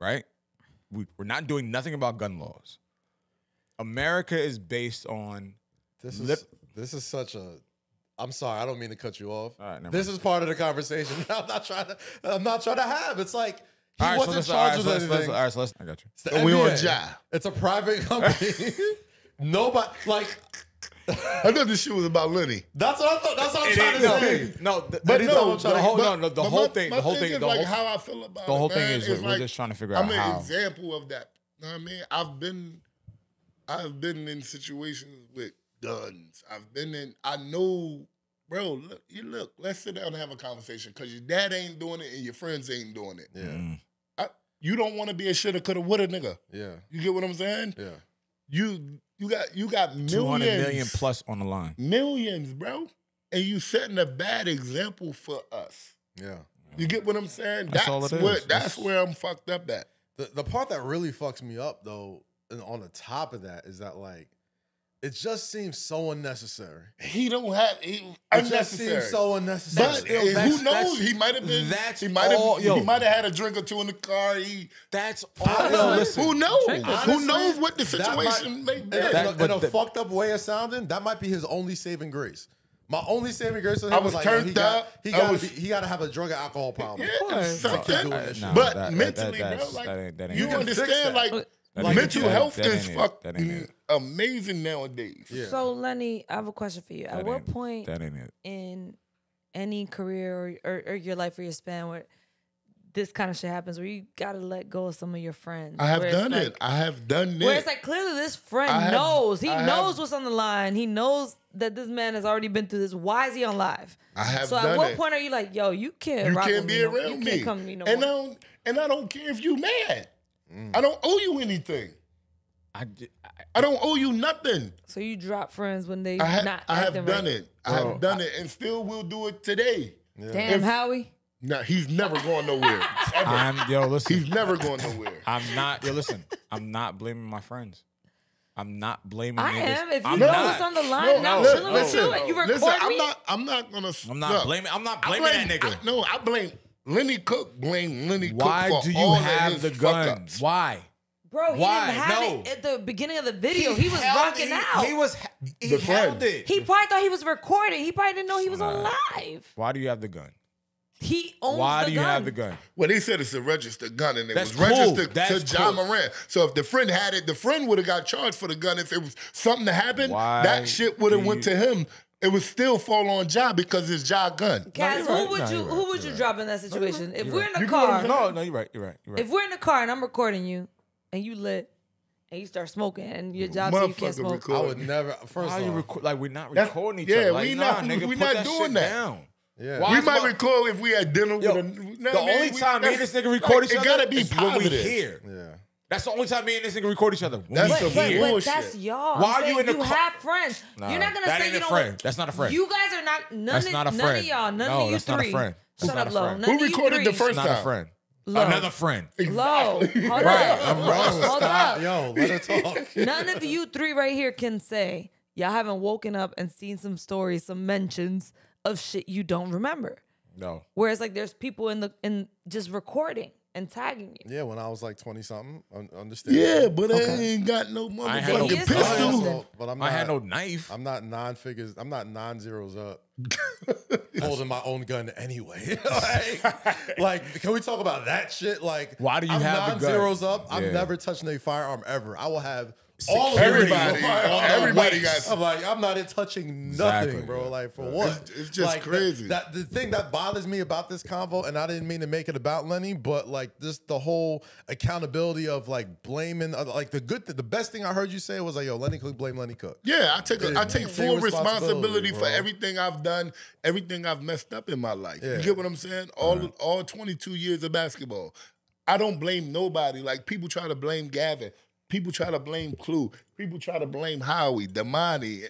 right? We, we're not doing nothing about gun laws. America is based on this is lip this is such a. I'm sorry, I don't mean to cut you off. All right, this mind. is part of the conversation. I'm not trying to. I'm not trying to have. It's like he right, wasn't so charged right, with so anything. All right, so let's. I got you. It's the we on Ja. It's a private company. Nobody like. I thought this shit was about Lenny. That's what I thought. That's what I'm it trying to no, say. No, the, but no, the whole but, no, no, the whole my, thing. My the whole thing, thing is the like whole, how I feel about the whole it, thing is we're like, just trying to figure I'm out. I'm an how. example of that. You know what I mean, I've been, I've been in situations with guns. I've been in. I know, bro. Look, you look. Let's sit down and have a conversation because your dad ain't doing it and your friends ain't doing it. Yeah. Mm. I, you don't want to be a shoulda, coulda, woulda nigga. Yeah. You get what I'm saying? Yeah. You. You got you got millions, two hundred million plus on the line, millions, bro, and you setting a bad example for us. Yeah, you get what I'm saying. That's, that's all it where, is. That's where I'm fucked up at. The the part that really fucks me up though, and on the top of that, is that like, it just seems so unnecessary. He don't have he, unnecessary. It just seems so unnecessary. But that's, that's, who knows? He might have been. That's he might have. He might have had a drink or two in the car. He. That's all. Yo, listen, who knows? Honestly, who knows what the situation might, may be? In a, in a the, fucked up way of sounding, that might be his only saving grace. My only saving grace. I was like, turned he got, up. He got. He got to have a drug and alcohol problem. Yeah, something. No, but that, mentally, that, bro, like, that ain't, that ain't you understand, like. But, Like mental health is fucking amazing nowadays. Yeah. So, Lenny, I have a question for you. At what point that ain't it. in any career or, or, or your life or your span where this kind of shit happens, where you got to let go of some of your friends? I have done like, it. I have done it. Where it's like, clearly this friend have, knows. He I knows have, what's on the line. He knows that this man has already been through this. Why is he on live? I have so done at what it. point are you like, yo, you can't You rock can't with be me around no, me. You can't come to me no and more. I don't, and I don't care if you mad. I don't owe you anything. I, did, I, I don't owe you nothing. So you drop friends when they I ha not I have done right. it. I Bro, have done I, it and still will do it today. Yeah. Damn, if, Howie. No, nah, he's never going nowhere. Ever. I'm, yo, listen. He's never going nowhere. I'm not, yo, listen. I'm not blaming my friends. I'm not blaming I niggas. am. If you know what's on the line, no, no, no, no, listen, no, you listen, me. I'm not, I'm not gonna I'm not no, blaming I'm not blaming blame, that nigga. I, no, I blame Lenny Cooke blame Lenny Why Cooke. Why do you have the gun? Why? Bro, he Why? didn't have no. it at the beginning of the video. He, he was rocking he, out. He was he the held friend. it. He probably thought he was recording. He probably didn't know he was nah. on live. Why do you have the gun? He owns Why the gun. Why do you have the gun? Well, they said it's a registered gun, and it That's was registered cool. to cool. Ja Morant. So if the friend had it, the friend would have got charged for the gun. If it was something that happened, Why that shit would have went to him. It would still fall on Ja because it's Ja gun. Kaz, no, right. who would no, you who right. would you right. drop in that situation? No, if we're right. in the car, no, no, you're right, you're right, you're right. If we're in the car and I'm recording you, and you lit, and you start smoking, and your job says you can't smoke, recording. I would never. First How of all, like we're not That's, recording each yeah, other. Like, we nah, not, nigga, we put not that doing shit that. Down. Yeah. Why we might record if we had dinner. Yo, with a, no, the man, only we, time me and this nigga record each other, it gotta be positive. Here, yeah. That's the only time me and this nigga record each other. When that's the bullshit. That's y'all. Why I'm are you in the You have friends. Nah, you're not gonna that say ain't you don't. Friend. That's not a friend. You guys are not. None that's of not a none of y'all. None no, of you that's three. Not a friend. Shut that's up, Lo. Who recorded three? the first not time? Not a friend. Low. Another friend. Exactly. Lo. Hold right. up. I'm wrong. Hold up. Yo, let her talk. None of you three right here can say y'all haven't woken up and seen some stories, some mentions of shit you don't remember. No. Whereas like there's people in the in just recording. And tagging you. Yeah, when I was like twenty something, understand. Yeah, but okay. I ain't got no motherfucking no pistol. Also, but I'm not, I had no knife. I'm not nine figures. I'm not nine zeros up. Holding my own gun anyway. like, like, can we talk about that shit? Like, why do you I'm have nine the gun? zeros up? Yeah. I've never touched a firearm ever. I will have all Security. everybody. All everybody got. I'm like, I'm not in touching nothing, exactly, bro. Like, for bro. what? It's, it's just like, crazy. That, that the thing that bothers me about this convo, and I didn't mean to make it about Lenny, but like this, the whole accountability of like blaming, like the good, th the best thing I heard you say was like, "Yo, Lenny Cooke, blame Lenny Cooke." Yeah, I take, a, I take full responsibility, responsibility for everything I've done, everything I've messed up in my life. Yeah. You get what I'm saying? All, right. all twenty-two years of basketball, I don't blame nobody. Like people try to blame Gavin. People try to blame Clue. People try to blame Howie, Damani.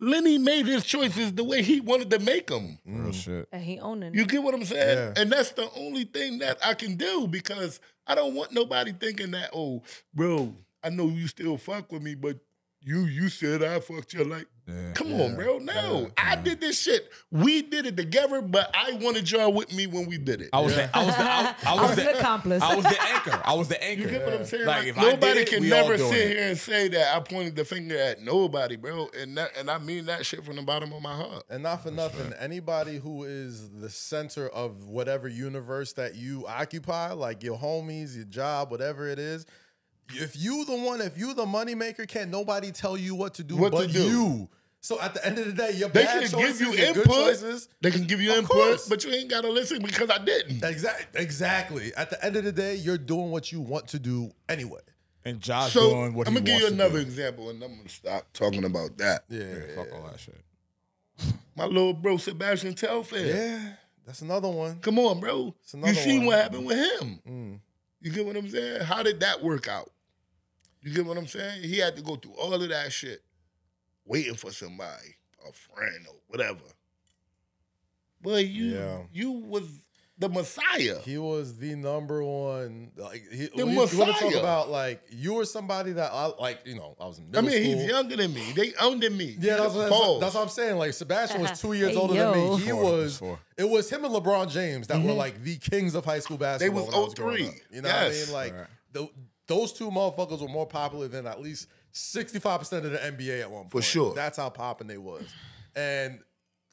Lenny made his choices the way he wanted to make them. Real mm. shit. And he owned it. You get what I'm saying? Yeah. And that's the only thing that I can do because I don't want nobody thinking that, oh, bro, I know you still fuck with me, but you you said I fucked your life. Yeah, Come yeah, on, bro. No, yeah, I yeah. did this shit. We did it together, but I wanted y'all with me when we did it. I was yeah. the, I was the, I, I was, I was the, the accomplice. I was the anchor. I was the anchor. You get yeah. what I'm saying? Like, like, nobody it, can never sit it. here and say that I pointed the finger at nobody, bro. And that, and I mean that shit from the bottom of my heart. And not for That's nothing, right. anybody who is the center of whatever universe that you occupy, like your homies, your job, whatever it is. If you the one, if you the moneymaker, can't nobody tell you what to do what but to do. you. So at the end of the day, your they bad can give you input. They can give you of input, course. but you ain't gotta listen because I didn't. Exactly. Exactly. At the end of the day, you're doing what you want to do anyway. And Josh so, doing what I'm he wants to I'm gonna give you another example, and I'm gonna stop talking about that. Yeah, yeah, yeah. Fuck all that shit. My little bro Sebastian Telfair. Yeah, that's another one. Come on, bro. You see one. what happened with him? Mm. You get what I'm saying? How did that work out? You get what I'm saying? He had to go through all of that shit, waiting for somebody, a friend or whatever. But you, yeah. you was the Messiah. He was the number one. Like he, the Messiah. You want to talk about like you were somebody that I like. You know, I was. In middle I mean, school. He's younger than me. They owned than me. Yeah, that's what, that's, that's what I'm saying. Like Sebastian was two years hey, older yo. than me. He four, was. Four. It was him and LeBron James that mm-hmm. were like the kings of high school basketball. They was oh three. You know yes. what I mean? Like right. the. Those two motherfuckers were more popular than at least sixty-five percent of the N B A at one point. For sure. That's how popping they was. And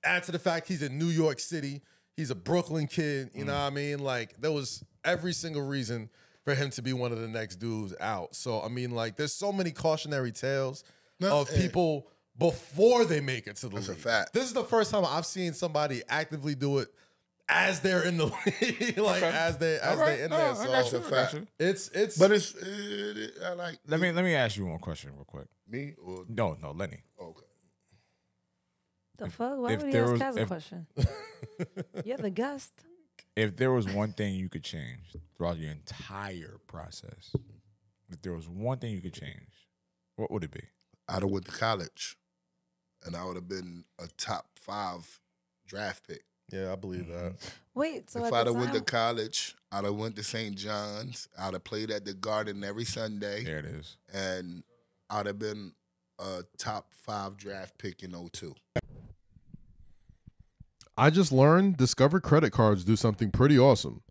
add to the fact he's in New York City. He's a Brooklyn kid. You mm. know what I mean? Like, there was every single reason for him to be one of the next dudes out. So, I mean, like, there's so many cautionary tales no, of hey. people before they make it to the That's league. That's a fact. This is the first time I've seen somebody actively do it as they're in the league, like okay. as they as right. they in no, there, so that's a fact. It's it's, but it's it, it, I like. Let me let me ask you one question real quick. Me or no no Lenny. Okay. The if, fuck? Why would you ask Kaz a question? You're the guest. If there was one thing you could change throughout your entire process, if there was one thing you could change, what would it be? I'd have went to college, and I would have been a top five draft pick. Yeah, I believe that. Wait, so if I'd have went to college, I'd have went to Saint John's, I'd have played at the Garden every Sunday. There it is. And I'd have been a top five draft pick in oh two. I just learned Discover credit cards do something pretty awesome.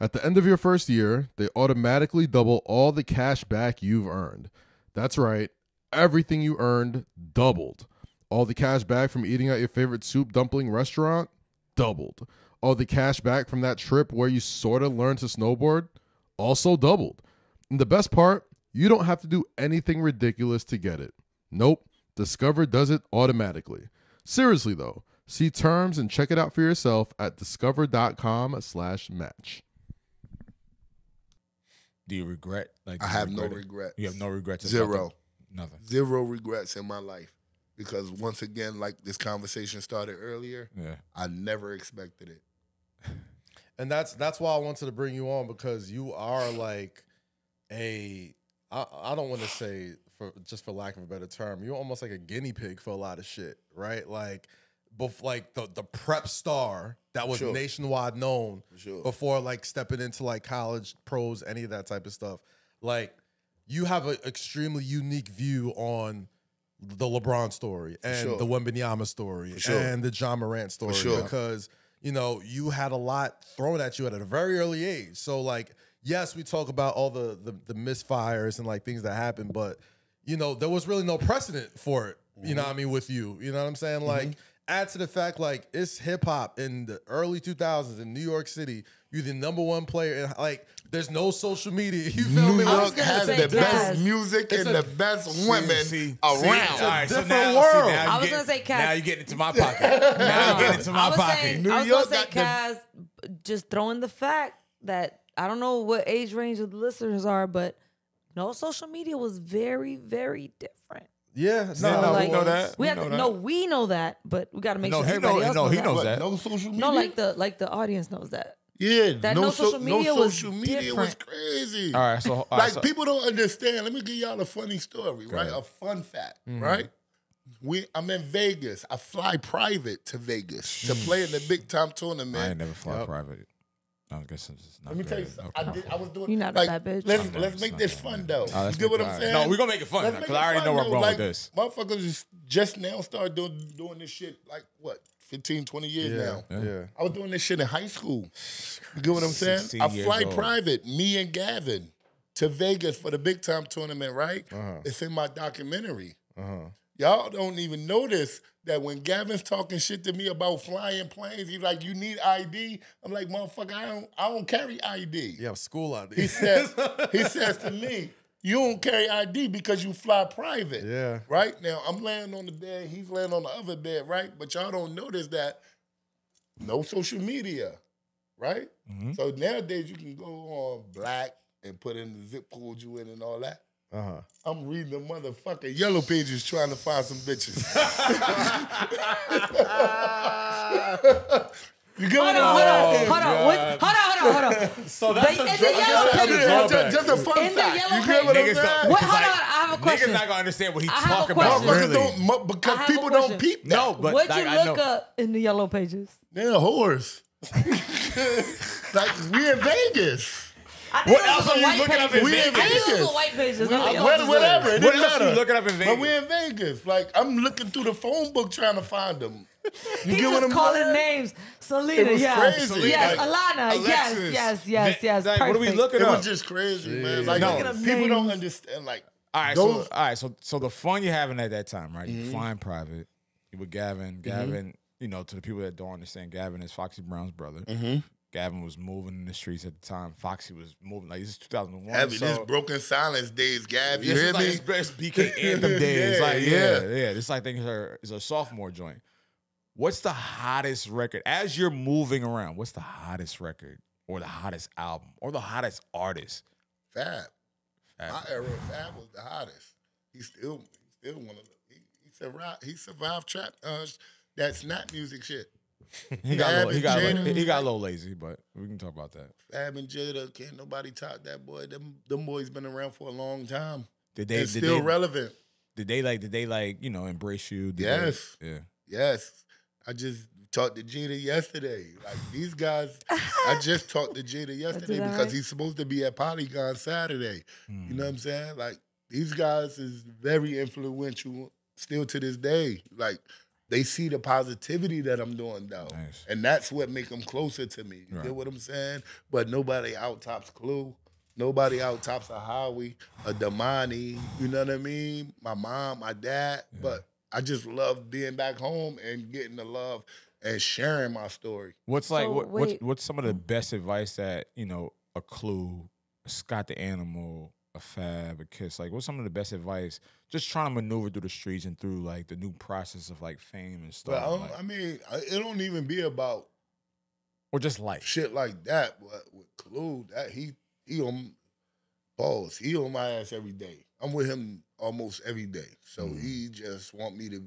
At the end of your first year, they automatically double all the cash back you've earned. That's right, everything you earned doubled. All the cash back from eating at your favorite soup dumpling restaurant? Doubled. All the cash back from that trip where you sort of learned to snowboard also doubled. And the best part, you don't have to do anything ridiculous to get it. Nope, Discover does it automatically. Seriously though, see terms and check it out for yourself at discover dot com slash match. Do you regret? Like I have no regrets. You have no regrets? Zero. Nothing. Zero regrets in my life. Because once again, like this conversation started earlier, yeah. I never expected it. And that's that's why I wanted to bring you on, because you are like a, I, I don't want to say, for just for lack of a better term, you're almost like a guinea pig for a lot of shit, right? Like like the, the prep star that was sure. nationwide known sure. before like stepping into like college, pros, any of that type of stuff. Like you have an extremely unique view on the LeBron story and sure. the Wembanyama story sure. and the John Morant story sure. because, you know, you had a lot thrown at you at a very early age. So, like, yes, we talk about all the, the, the misfires and, like, things that happened, but, you know, there was really no precedent for it, you mm-hmm. know what I mean, with you. You know what I'm saying? Like, mm-hmm. add to the fact, like, it's hip-hop in the early two thousands in New York City. You're the number one player. And, like, there's no social media. You feel New me? York has the best music and the best women around. It's a different world. I was gonna say Kaz. Now you get into my pocket. Now you get into my pocket. New York. I was gonna say Kaz, just throwing the fact that I don't know what age range of the listeners are, but no social media was very, very different. Yeah, no, no, like, we know that. We, we have know to, that. No, we know that, but we got to make no, sure everybody knows, else knows. No, he knows that. that. No social media. No, like the like the audience knows that. Yeah, that no, no social media, no social was, media different. was crazy. All right, so all like right, so. people don't understand. Let me give y'all a funny story, Go right? Ahead. A fun fact, mm-hmm. right? We, I'm in Vegas. I fly private to Vegas to play in the big time tournament. I ain't never fly yep. private. No, I guess I'm just not. Let me tell you something. Okay. I, did, I was doing. You're not like, a bad bitch. Let's I'm let's make this fun though. Oh, you get what I'm saying? No, we're gonna make it fun because I already know where I'm going like, with this. Motherfuckers just, just now started doing doing this shit like what fifteen, twenty years yeah. now. Yeah. yeah. I was doing this shit in high school. You get what I'm saying? I fly private. Me and Gavin to Vegas for the big time tournament. Right? Uh-huh. It's in my documentary. Uh-huh. Y'all don't even notice that when Gavin's talking shit to me about flying planes, he's like, you need I D? I'm like, motherfucker, I don't I don't carry I D. You have school I D. He says, he says to me, you don't carry I D because you fly private. Yeah. Right? Now, I'm laying on the bed, he's laying on the other bed, right? But y'all don't notice that no social media, right? Mm-hmm. So nowadays you can go on Black and put in the zip code you in and all that. Uh-huh. I'm reading the motherfucking yellow pages trying to find some bitches. You get what I'm saying? Hold on, hold on, hold on, hold on, hold on. So that's they, a in the yellow pages. Just, just a fun in fact. You page. Get what I'm saying? Hold like, on, I have a question. Niggas not gonna understand what he's talking about. Really. Don't, because people don't peep that. No, but what'd like, you look I know. Up in the yellow pages? They're whores. Like, we in Vegas. What else are you looking up in Vegas? I think it was white pages. Whatever, it didn't matter. What else you looking up in Vegas? But we're in Vegas. Like, I'm looking through the phone book trying to find them. He just calling names. Selena, yes. Yes, Alana, yes, yes, yes, yes. Like, what are we looking up? It was just crazy, man. Like, people don't understand. Like, all right, so all right, so so the fun you're having at that time, right? You're flying private. You with Gavin. Gavin, you know, to the people that don't understand, Gavin is Foxy Brown's brother. Mm-hmm. Gavin was moving in the streets at the time. Foxy was moving. Like, this is two thousand one. Gavin, so, this broken silence days, Gav. You hear me? This is like his best B K anthem days. Yeah, like, yeah, yeah. yeah. This, I think, is her, is her sophomore joint. What's the hottest record? As you're moving around, what's the hottest record or the hottest album or the hottest artist? Fab. Fab. My era, Fab was the hottest. He's still, he's still one of the, he, he survived, he survived trap, uh, that snap music shit. He got, little, he, got little, he got a little lazy, but we can talk about that. Fab and Jada, can't nobody talk that boy. Them, them boys been around for a long time. Did they did still they, relevant? Did they like? Did they like? You know, embrace you? Did yes. They, yeah. Yes. I just talked to Jada yesterday. Like these guys, I just talked to Jada yesterday because he's supposed to be at Polygon Saturday. Mm. You know what I'm saying? Like these guys is very influential still to this day. Like. They see the positivity that I'm doing, though. Nice. And that's what make them closer to me. You right. get what I'm saying? But nobody out-tops Clue. Nobody out-tops a Howie, a Damani. You know what I mean? My mom, my dad. Yeah. But I just love being back home and getting the love and sharing my story. What's like? So, what, what's, what's some of the best advice that, you know, a Clue, a Scott the Animal, a Fab, a Kiss, like what's some of the best advice just trying to maneuver through the streets and through like the new process of like fame and stuff? But I, like, I mean, it don't even be about or just life shit like that. But with Clue, that he he on balls, he on my ass every day. I'm with him almost every day, so mm-hmm. he just want me to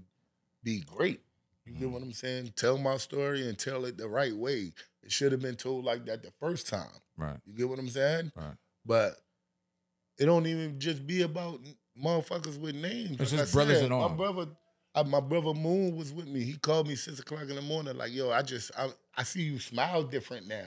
be great. You mm-hmm. get what I'm saying? Tell my story and tell it the right way. It should have been told like that the first time. Right? You get what I'm saying? Right. But it don't even just be about motherfuckers with names. It's like just I brothers said, and all. My brother, I, my brother Moon was with me. He called me six o'clock in the morning, like, yo, I just, I, I see you smile different now.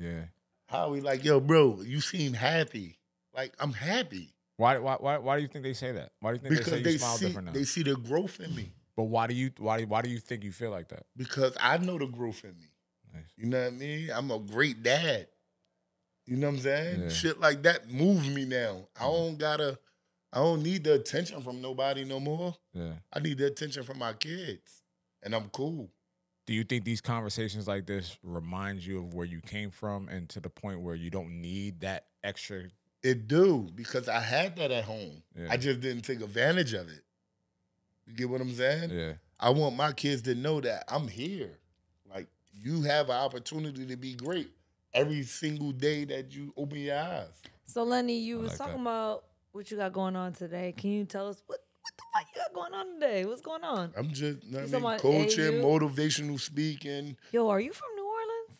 Yeah. Howie, like, yo, bro, you seem happy. Like, I'm happy. Why, why, why, why do you think they say that? Why do you think because they say they you smile see, different now? They see the growth in me. But why do you, why, why do you think you feel like that? Because I know the growth in me. Nice. You know what I mean? I'm a great dad. You know what I'm saying? Yeah. Shit like that moves me now. I don't gotta, I don't need the attention from nobody no more. Yeah. I need the attention from my kids, and I'm cool. Do you think these conversations like this remind you of where you came from and to the point where you don't need that extra? It do, because I had that at home. Yeah. I just didn't take advantage of it. You get what I'm saying? Yeah. I want my kids to know that I'm here. Like, you have an opportunity to be great every single day that you open your eyes. So, Lenny, you was talking about what you got going on today. Can you tell us what, what the fuck you got going on today? What's going on? I'm just you know I mean, coaching, motivational speaking. Yo, are you from New Orleans?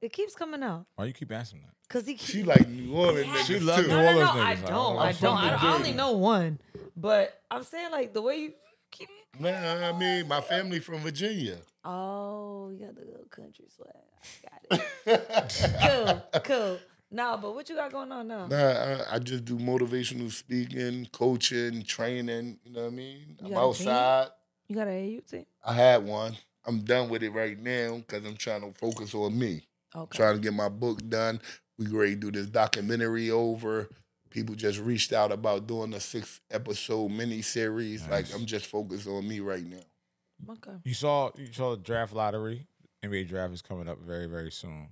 It keeps coming out. Why you keep asking that? Because he keeps... She like New Orleans niggas. She loves New Orleans niggas. No, no, no, I don't. I don't. I only know one. But I'm saying, like, the way you... kid? Nah, I mean, my family from Virginia. Oh, you got the little country swag. I got it. Cool, cool. Nah, but what you got going on now? Nah, I, I just do motivational speaking, coaching, training. You know what I mean? You I'm outside. You got an A U team? I had one. I'm done with it right now because I'm trying to focus on me. Okay. Trying to get my book done. We ready to do this documentary over. People just reached out about doing a six episode miniseries. Nice. Like, I'm just focused on me right now. Okay. You saw you saw the draft lottery. N B A draft is coming up very, very soon.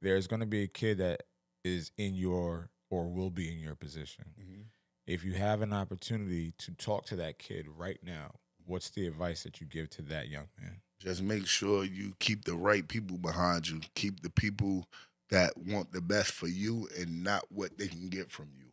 There's going to be a kid that is in your or will be in your position. Mm-hmm. If you have an opportunity to talk to that kid right now, what's the advice that you give to that young man? Just make sure you keep the right people behind you. Keep the people that want the best for you and not what they can get from you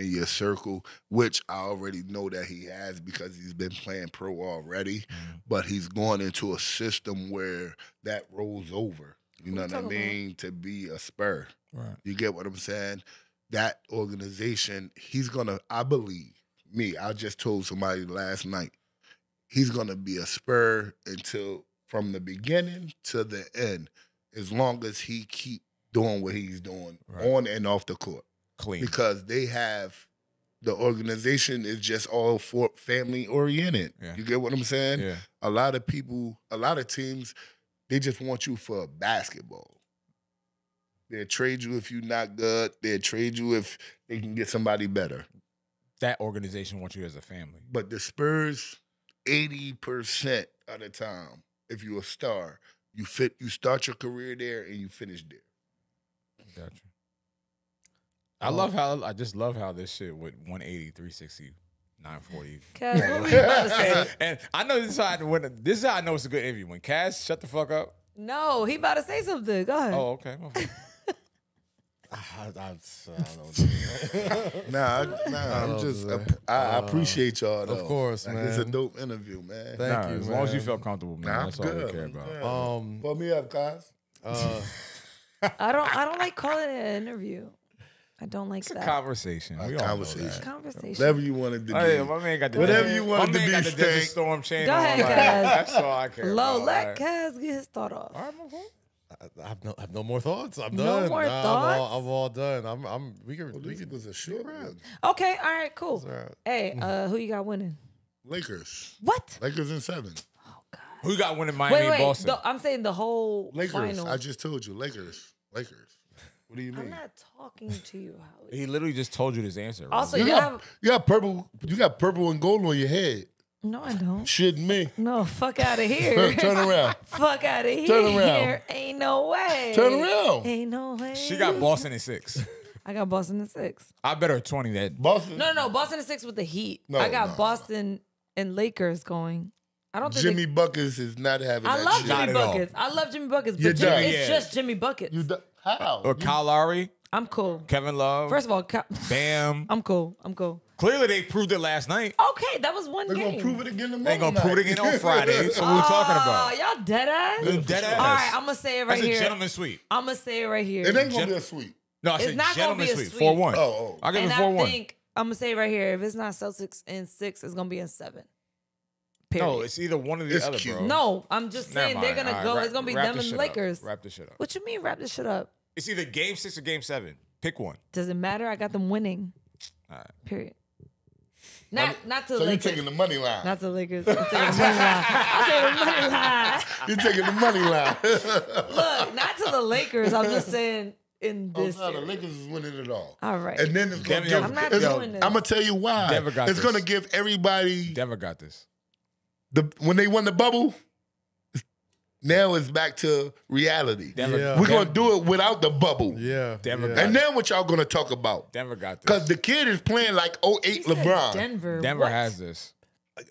in your circle, which I already know that he has because he's been playing pro already, mm-hmm. but he's going into a system where that rolls over. You know what I mean? To be a Spur. Right. You get what I'm saying? That organization, he's going to, I believe, me, I just told somebody last night, he's going to be a Spur until from the beginning to the end, as long as he keep doing what he's doing right. on and off the court. Clean. Because they have, the organization is just all for family oriented. Yeah. You get what I'm saying? Yeah. A lot of people, a lot of teams, they just want you for basketball. They'll trade you if you're not good. They'll trade you if they can get somebody better. That organization wants you as a family. But the Spurs, eighty percent of the time, if you're a star, you fit. You start your career there and you finish there. Gotcha. I love how, I just love how this shit went one eighty, three sixty, nine forty. Kaz, what were you about to say? And I know this is, how I, when, this is how I know it's a good interview. When Kaz, shut the fuck up. No, he about to say something. Go ahead. Oh, okay. I, I, I, I don't know. nah, I, nah, I'm just, I, I appreciate y'all though. Of course, man. It's a dope interview, man. Thank nah, you, As man. long as you feel comfortable, man. Nah, that's I'm all good. we care about. Man. Um, Pull me up, Kaz. Uh... I don't. I don't like calling it an interview. I don't like it's that. A conversation. We a all conversation. Conversation. Whatever you wanted to do. Hey, my man got the whatever you wanted to do. My man got the Desert Storm chain. Go ahead, Kaz. That's all I care. Low, about. let right. Kaz get his thought off. All right, my boy. I have no, I have no more thoughts. I'm no done. No more nah, thoughts. I'm all, I'm all done. I'm. I'm. We can. Well, we can do a short round. Okay. All right. Cool. All right. Hey, uh, who you got winning? Lakers. What? Lakers in seven. Who got winning Miami wait, wait, and Boston? The, I'm saying the whole Lakers. Finals. I just told you, Lakers. Lakers. What do you mean? I'm not talking to you, Howie. He literally just told you this answer. Right? Also, you, you, got, have... you got purple. You got purple and gold on your head. No, I don't. Shitting me. No, fuck out of here. Turn around. Fuck out of here. Turn around. Ain't no way. Turn around. Ain't no way. She got Boston in six. I got Boston in six. I bet her twenty that. Boston. No, no, Boston in six with the Heat. No, I got no, Boston no. and Lakers going. I don't think Jimmy they... Buckets is not having. I that love shit. Jimmy Buckets. All. I love Jimmy Buckets, but Jimmy, yeah. it's just Jimmy Buckets. You How? Or you... Kyle Lowry? I'm cool. Kevin Love. First of all, Ka Bam. I'm cool. I'm cool. Clearly, they proved it last night. Okay, that was one They're game. They're gonna prove it again tomorrow. They're gonna prove it again on Friday. That's what we're talking about. Oh, y'all dead ass. Dead ass. All right, I'm gonna say it right That's here. It's a gentleman's sweep. I'm gonna say it right here. It ain't gonna be a sweep. No, I said gentleman's sweep. Four one. Oh, oh. I'll give it four one. I think I'm gonna say it right here. If it's not Celtics in six, it's gonna be in seven. Period. No, it's either one or the it's other, cute. bro. No, I'm just Never saying mind. they're going right, to go. Wrap, it's going to be them and Lakers. Up. Wrap this shit up. What you mean wrap this shit up? It's either game six or game seven. Pick one. Doesn't matter. I got them winning. All right. Period. Not, not to so Lakers. So you're taking the money line. Not to Lakers. I'm taking the money line. I'm taking the money line. You're taking the money line. Look, not to the Lakers. I'm just saying in this. Oh, no, the Lakers is winning it all. All right. And then it's going to give. I'm not doing this. I'm going to tell you why. Denver got it's going to give everybody. Denver got this. The, when they won the bubble, now it's back to reality. Denver, yeah. We're going to do it without the bubble. Yeah. Denver yeah. And now what y'all going to talk about? Denver got this. Because the kid is playing like oh eight LeBron. Denver Denver what? has this.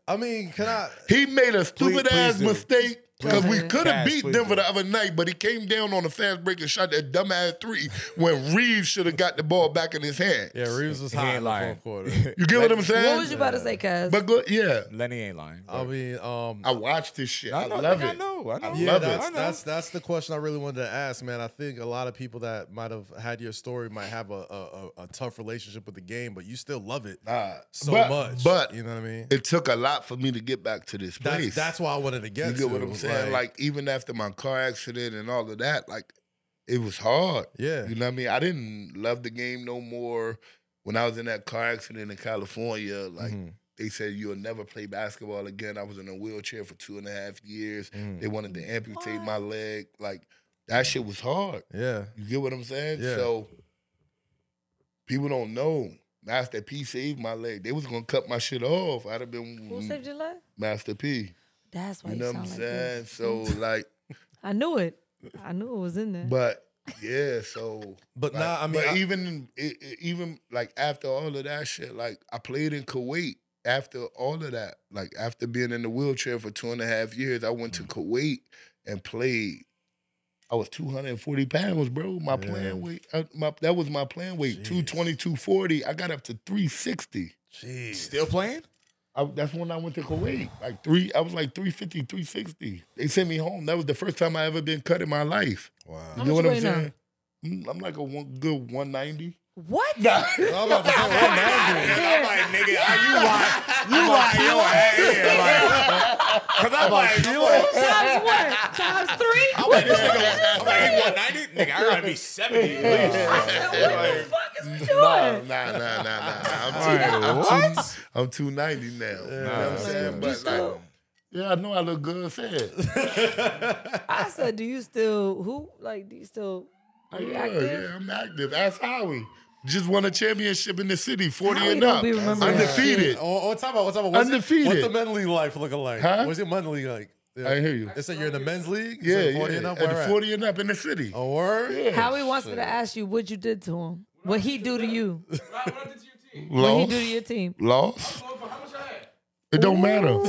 I mean, can I? He made a stupid please, ass please mistake Because we could have beat Denver the other night, but he came down on a fast break and shot that dumbass three when Reeves should have got the ball back in his hand. Yeah, Reeves was high in the fourth quarter. You get what I'm saying? What was you about to say, Cuz? But good, yeah. Lenny ain't lying. I mean, um, I watched this shit. I, I love it. I know. I know. Yeah, I love that's, it. I know. That's, that's the question I really wanted to ask, man. I think a lot of people that might have had your story might have a, a, a tough relationship with the game, but you still love it uh, so but, much. But you know what I mean? It took a lot for me to get back to this place. That's, that's why I wanted to get you to. Get what I'm saying? And like, even after my car accident and all of that, like, it was hard. Yeah. You know what I mean? I didn't love the game no more. When I was in that car accident in California, like, mm-hmm. they said, you'll never play basketball again. I was in a wheelchair for two and a half years. Mm-hmm. They wanted to amputate what? my leg. Like, that shit was hard. Yeah. You get what I'm saying? Yeah. So, people don't know. Master P saved my leg. They was going to cut my shit off. I'd have been... Who saved your leg? Master P. That's why you, you know what I'm like saying. This. So like, I knew it. I knew it was in there. But yeah, so but like, nah, I mean, but I, even it, it, even like after all of that shit, like I played in Kuwait. After all of that, like after being in the wheelchair for two and a half years, I went to Kuwait and played. I was two hundred forty pounds, bro. My yeah. playing weight, I, my, that was my playing weight. two twenty, two forty. I got up to three sixty. Jeez, still playing? I, that's when I went to Kuwait. Like three, I was like three fifty, three sixty. They sent me home. That was the first time I ever been cut in my life. Wow. You know what I'm saying? Now? I'm like a one, good one ninety. What? Nah. I'm about to go one ninety. I'm like, nigga, are you lying? You lying your ass. Because I'm like, you like, times what? Times three? I'm like, this nigga, I'm like, he one ninety? Nigga, I gotta be seventy at least. I said, what the fuck? Nah, nah, nah, nah, nah. I'm, too, I'm, what? Too, I'm two ninety now. Yeah, you know what I'm saying? But like, yeah, I know I look good. Said. I said, do you still who? Like, do you still? Are you yeah, active? Yeah, I'm active. Ask Howie. Just won a championship in the city, forty Howie and up, undefeted. On top of what's up? Undefeted. What's the men's league life looking like? Huh? What's your men's league like? Yeah. I hear you. They said you're in the men's league. You yeah, forty yeah. and up. At right? forty and up in the city. A word. Yeah. Howie wants Shit. me to ask you what you did to him. What he do to you? What did your team? What he do to your team? Loss. How much I had? It don't Ooh. matter.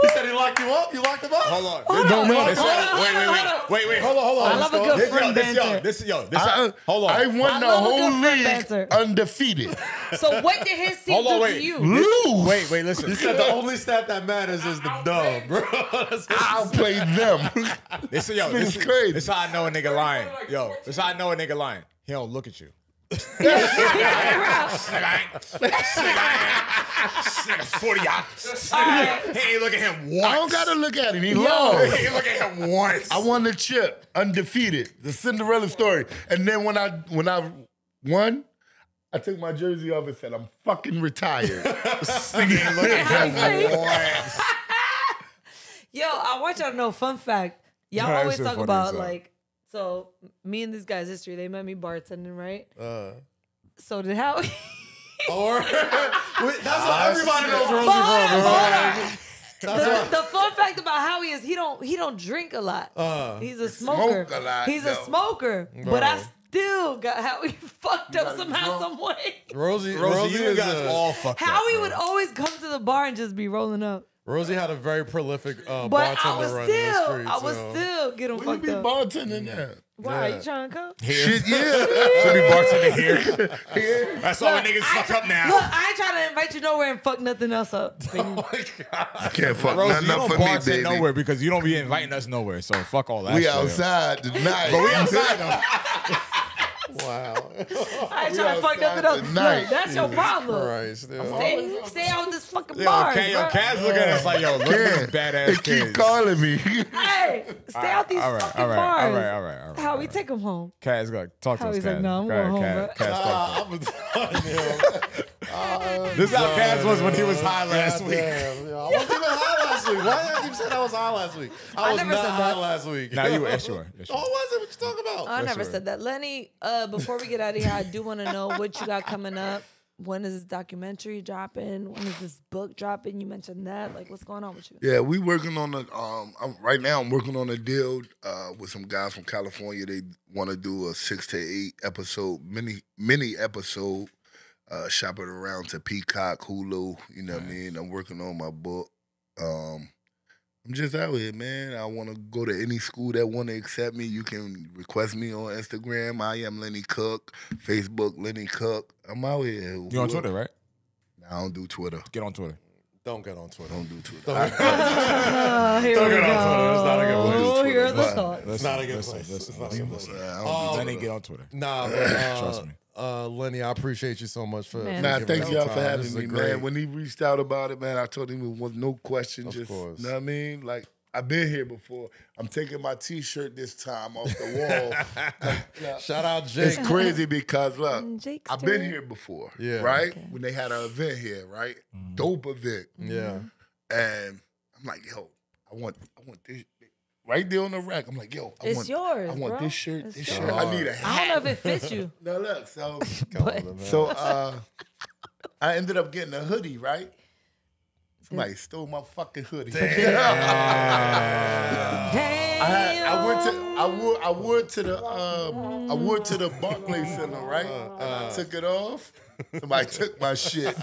He said he locked you up. You locked him up. Hold on. Hold it don't on. matter. Wait, wait, wait, wait, wait. Hold on, hold on. I love a good friend banter. This yo, this yo. Hold on. I won the whole league undefeated. So what did his team do to you? Lose. Wait, wait. Listen. He said the only stat that matters is the dub, bro. I outplayed them. This yo. This is crazy. This how I know a nigga lying. Yo, this how I know a nigga lying. He don't look at you. Hey, look at him once. I don't gotta look at him. He lost. Hey, look at him once. I won the chip, undefeated, the Cinderella story. And then when I when I won, I took my jersey off and said, "I'm fucking retired." Singing, look at him once. Yo, I want y'all to know. Fun fact, y'all no, always talk about so. like. So me and this guy's history, they met me bartending, right? Uh, so did Howie. Or that's what everybody knows. Rosie The, the fun fact about Howie is he don't he don't drink a lot. Uh, he's a smoker. Smoke a lot, he's though. a smoker. Bro. But I still got Howie fucked up somehow, some way. Rosie, Rosie, Rosie you guys a, all fucked Howie up. Howie would always come to the bar and just be rolling up. Rosie had a very prolific uh, but bartender run in the streets. I was so. still getting fucked up. We be bartending there. Why? Yeah. Are you trying to come? Here. Shit, yeah. Should be bartending here. here. That's look, all the niggas fuck up now. Look, I ain't trying to invite you nowhere and fuck nothing else up. Oh my God. You can't fuck Rosie, nothing up for me, baby. You don't bartend nowhere because you don't be inviting us nowhere, so fuck all that we shit. Outside tonight. But we outside though. Wow. I ain't trying to fuck nothing up. Look, that's your problem. Christ, stay, stay out with this fucking yo, bar. Yo, yo, Kaz looking at us like, yo, look at these badass kids. They keep calling me. Hey, stay all out these all right, fucking all right, bars. All right, all right, all right. How we right. take them home? Kaz, go talk to us, Kaz. Like, no, I'm go going ahead, home, Kaz, bro. Kaz, talk to Uh, this is how Kaz was when he was high last week. Damn, yo. I wasn't even high last week. Why did I keep saying I was high last week? I, I was never not said high that. last week. Now nah, you were sure. Oh, was it? What you talking about? I yes, never sure. said that. Lenny, uh, before we get out of here, I do want to know what you got coming up. When is this documentary dropping? When is this book dropping? You mentioned that. Like, what's going on with you? Yeah, we working on a, um, I'm, right now I'm working on a deal uh, with some guys from California. They want to do a six to eight episode, mini, mini episode. Uh, shop it around to Peacock, Hulu, you know what I mean? I'm working on my book. Um, I'm just out here, man. I want to go to any school that want to accept me. You can request me on Instagram. I am Lenny Cooke. Facebook, Lenny Cooke. I'm out here. You on Twitter, right? Nah, I don't do Twitter. Get on Twitter. Don't get on Twitter. Don't do Twitter. Don't, don't, uh, don't get on Twitter. It's not a good place. Oh, here are the thoughts. It's not a good place. It's not a good place. Lenny, get on Twitter. Nah, but, uh, trust me. Uh, Lenny, I appreciate you so much for. Man, nah, thank y'all for having me, man. When he reached out about it, man, I told him it was no question. Of just, course. You know what I mean? Like, I've been here before. I'm taking my T-shirt this time off the wall. Like, shout out Jake. It's crazy because, look, Jake's I've been here before, yeah. right? Okay. When they had an event here, right? Mm. Dope event. Yeah. And I'm like, yo, I want, I want this. Right there on the rack. I'm like, yo, I it's want, yours, I want bro. this shirt, it's this yours. shirt. I need a hat. I don't know if it fits you. No, look, so, but, so uh, I ended up getting a hoodie, right? Somebody stole my fucking hoodie. Damn. Damn. I, had, I went to I wore I wore to the uh, I wore to the Barclays Center, right? Uh, uh, I took it off. Somebody took my shit.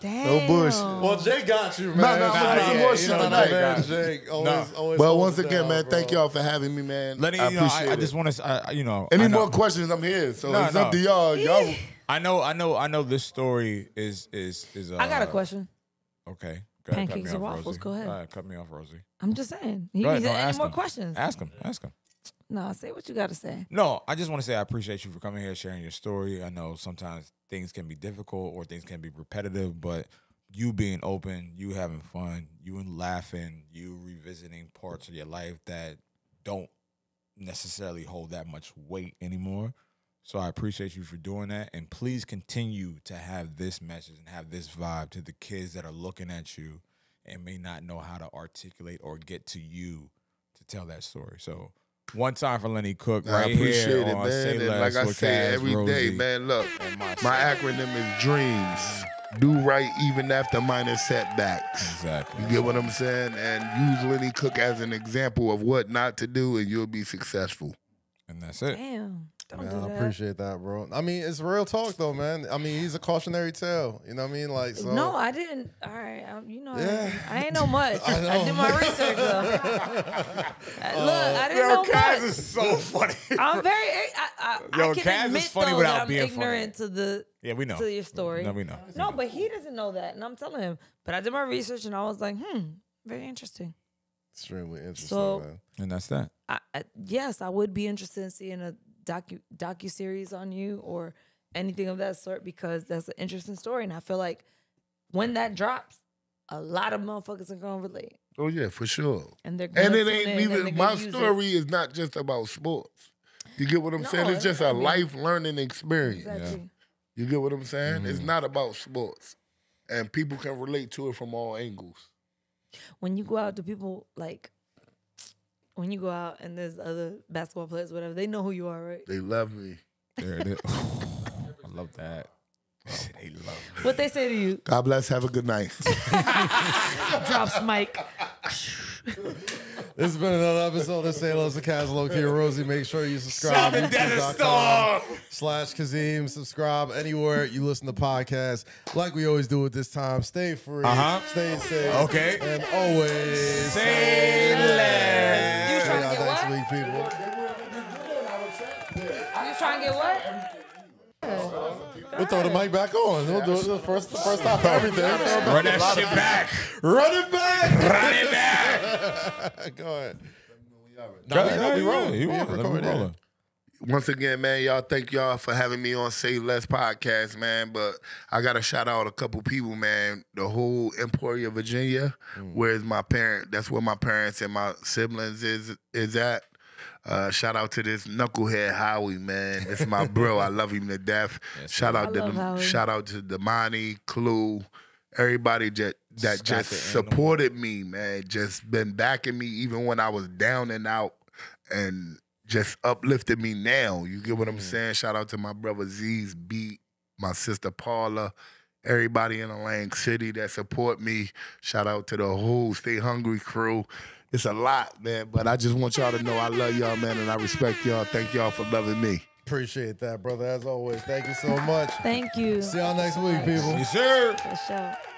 Damn. No bullshit. Well, Jay got you, man. No, no, nah, no, yeah, you know, man. Jay always, nah. always. Well, once again, down, man, bro. thank y'all for having me, man. Lenny, I appreciate you know, I, it. I just want to, you know, any more questions? I'm here, so no, it's no. up to y'all. Y'all. I know, I know, I know. This story is is is. Uh, I got a question. Okay. Go ahead, Pancakes or waffles? Rosie. Go ahead. All right, cut me off, Rosie. I'm just saying. He needs no, any more him. questions. Ask him. Ask him. No, say what you got to say. No, I just want to say I appreciate you for coming here, sharing your story. I know sometimes things can be difficult or things can be repetitive, but you being open, you having fun, you laughing, you revisiting parts of your life that don't necessarily hold that much weight anymore. So I appreciate you for doing that. And please continue to have this message and have this vibe to the kids that are looking at you and may not know how to articulate or get to you to tell that story. So one time for Lenny Cooke right I appreciate here it, on man. Say Less Like I say every Rosie. day, man, look, my, my acronym is DREAMS. Do right even after minor setbacks. Exactly. You get what I'm saying? And use Lenny Cooke as an example of what not to do and you'll be successful. And that's it. Damn. Man, I appreciate that, bro. I mean, it's real talk, though, man. I mean, he's a cautionary tale. You know what I mean? Like, so. No, I didn't. All right, I, you know, yeah. I, I ain't know much. I, know. I did my research, though. uh, Look, I didn't yo, know Kaz much. Yo, Kaz is so funny. I'm very. I, I, yo, I can Kaz admit, is funny though, without that I'm being ignorant funny. to the. Yeah, we know. To your story. No, we know. No, but he doesn't know that, and I'm telling him. But I did my research, and I was like, hmm, very interesting. Extremely interesting. So, man. And that's that. I, I, yes, I would be interested in seeing a. docu docu-series on you or anything of that sort, because that's an interesting story, and I feel like when that drops, a lot of motherfuckers are gonna relate. Oh yeah, for sure. And they're and it ain't even my story is not just about sports. You get what I'm no, saying? It's, it's just a life learning experience. Exactly. Yeah. You get what I'm saying? Mm-hmm. It's not about sports, and people can relate to it from all angles. When you go out to people like. When you go out and there's other basketball players, whatever, they know who you are, right? They love me. There it is. Oh, I love that. Oh, they love me. What they say to you? God bless. Have a good night. Drops mic. This has been another episode of Say Less with Kaz, Loki, and Rosie. Make sure you subscribe. YouTube dot com slash Kazim. Subscribe anywhere you listen to podcasts. Like we always do at this time, stay free, uh-huh. stay safe, okay, and always say less. You trying to get what? Next week, people. You trying to get what? We'll throw the mic back on. We'll do it the first, first time for everything. Run that shit back. Run it back. Run it back. Go ahead. Let me roll. Let me roll. Once again, man, y'all, thank y'all for having me on Say Less podcast, man. But I got to shout out a couple people, man. The whole Emporia, Virginia, mm. where is my parent? That's where my parents and my siblings is is at. Uh, shout out to this knucklehead Howie, man. It's my bro. I love him to death. Yes, shout out to the, shout out to Damani, Clue, everybody that that Scott just supported animal. me, man. Just been backing me even when I was down and out, and just uplifted me now. You get what I'm mm-hmm. saying? Shout out to my brother Z's Beat, my sister Paula. Everybody in Atlantic City that support me. Shout out to the whole Stay Hungry crew. It's a lot, man, but I just want y'all to know I love y'all, man, and I respect y'all. Thank y'all for loving me. Appreciate that, brother, as always. Thank you so much. Thank you. See y'all next week, people. Yes, sir. For sure.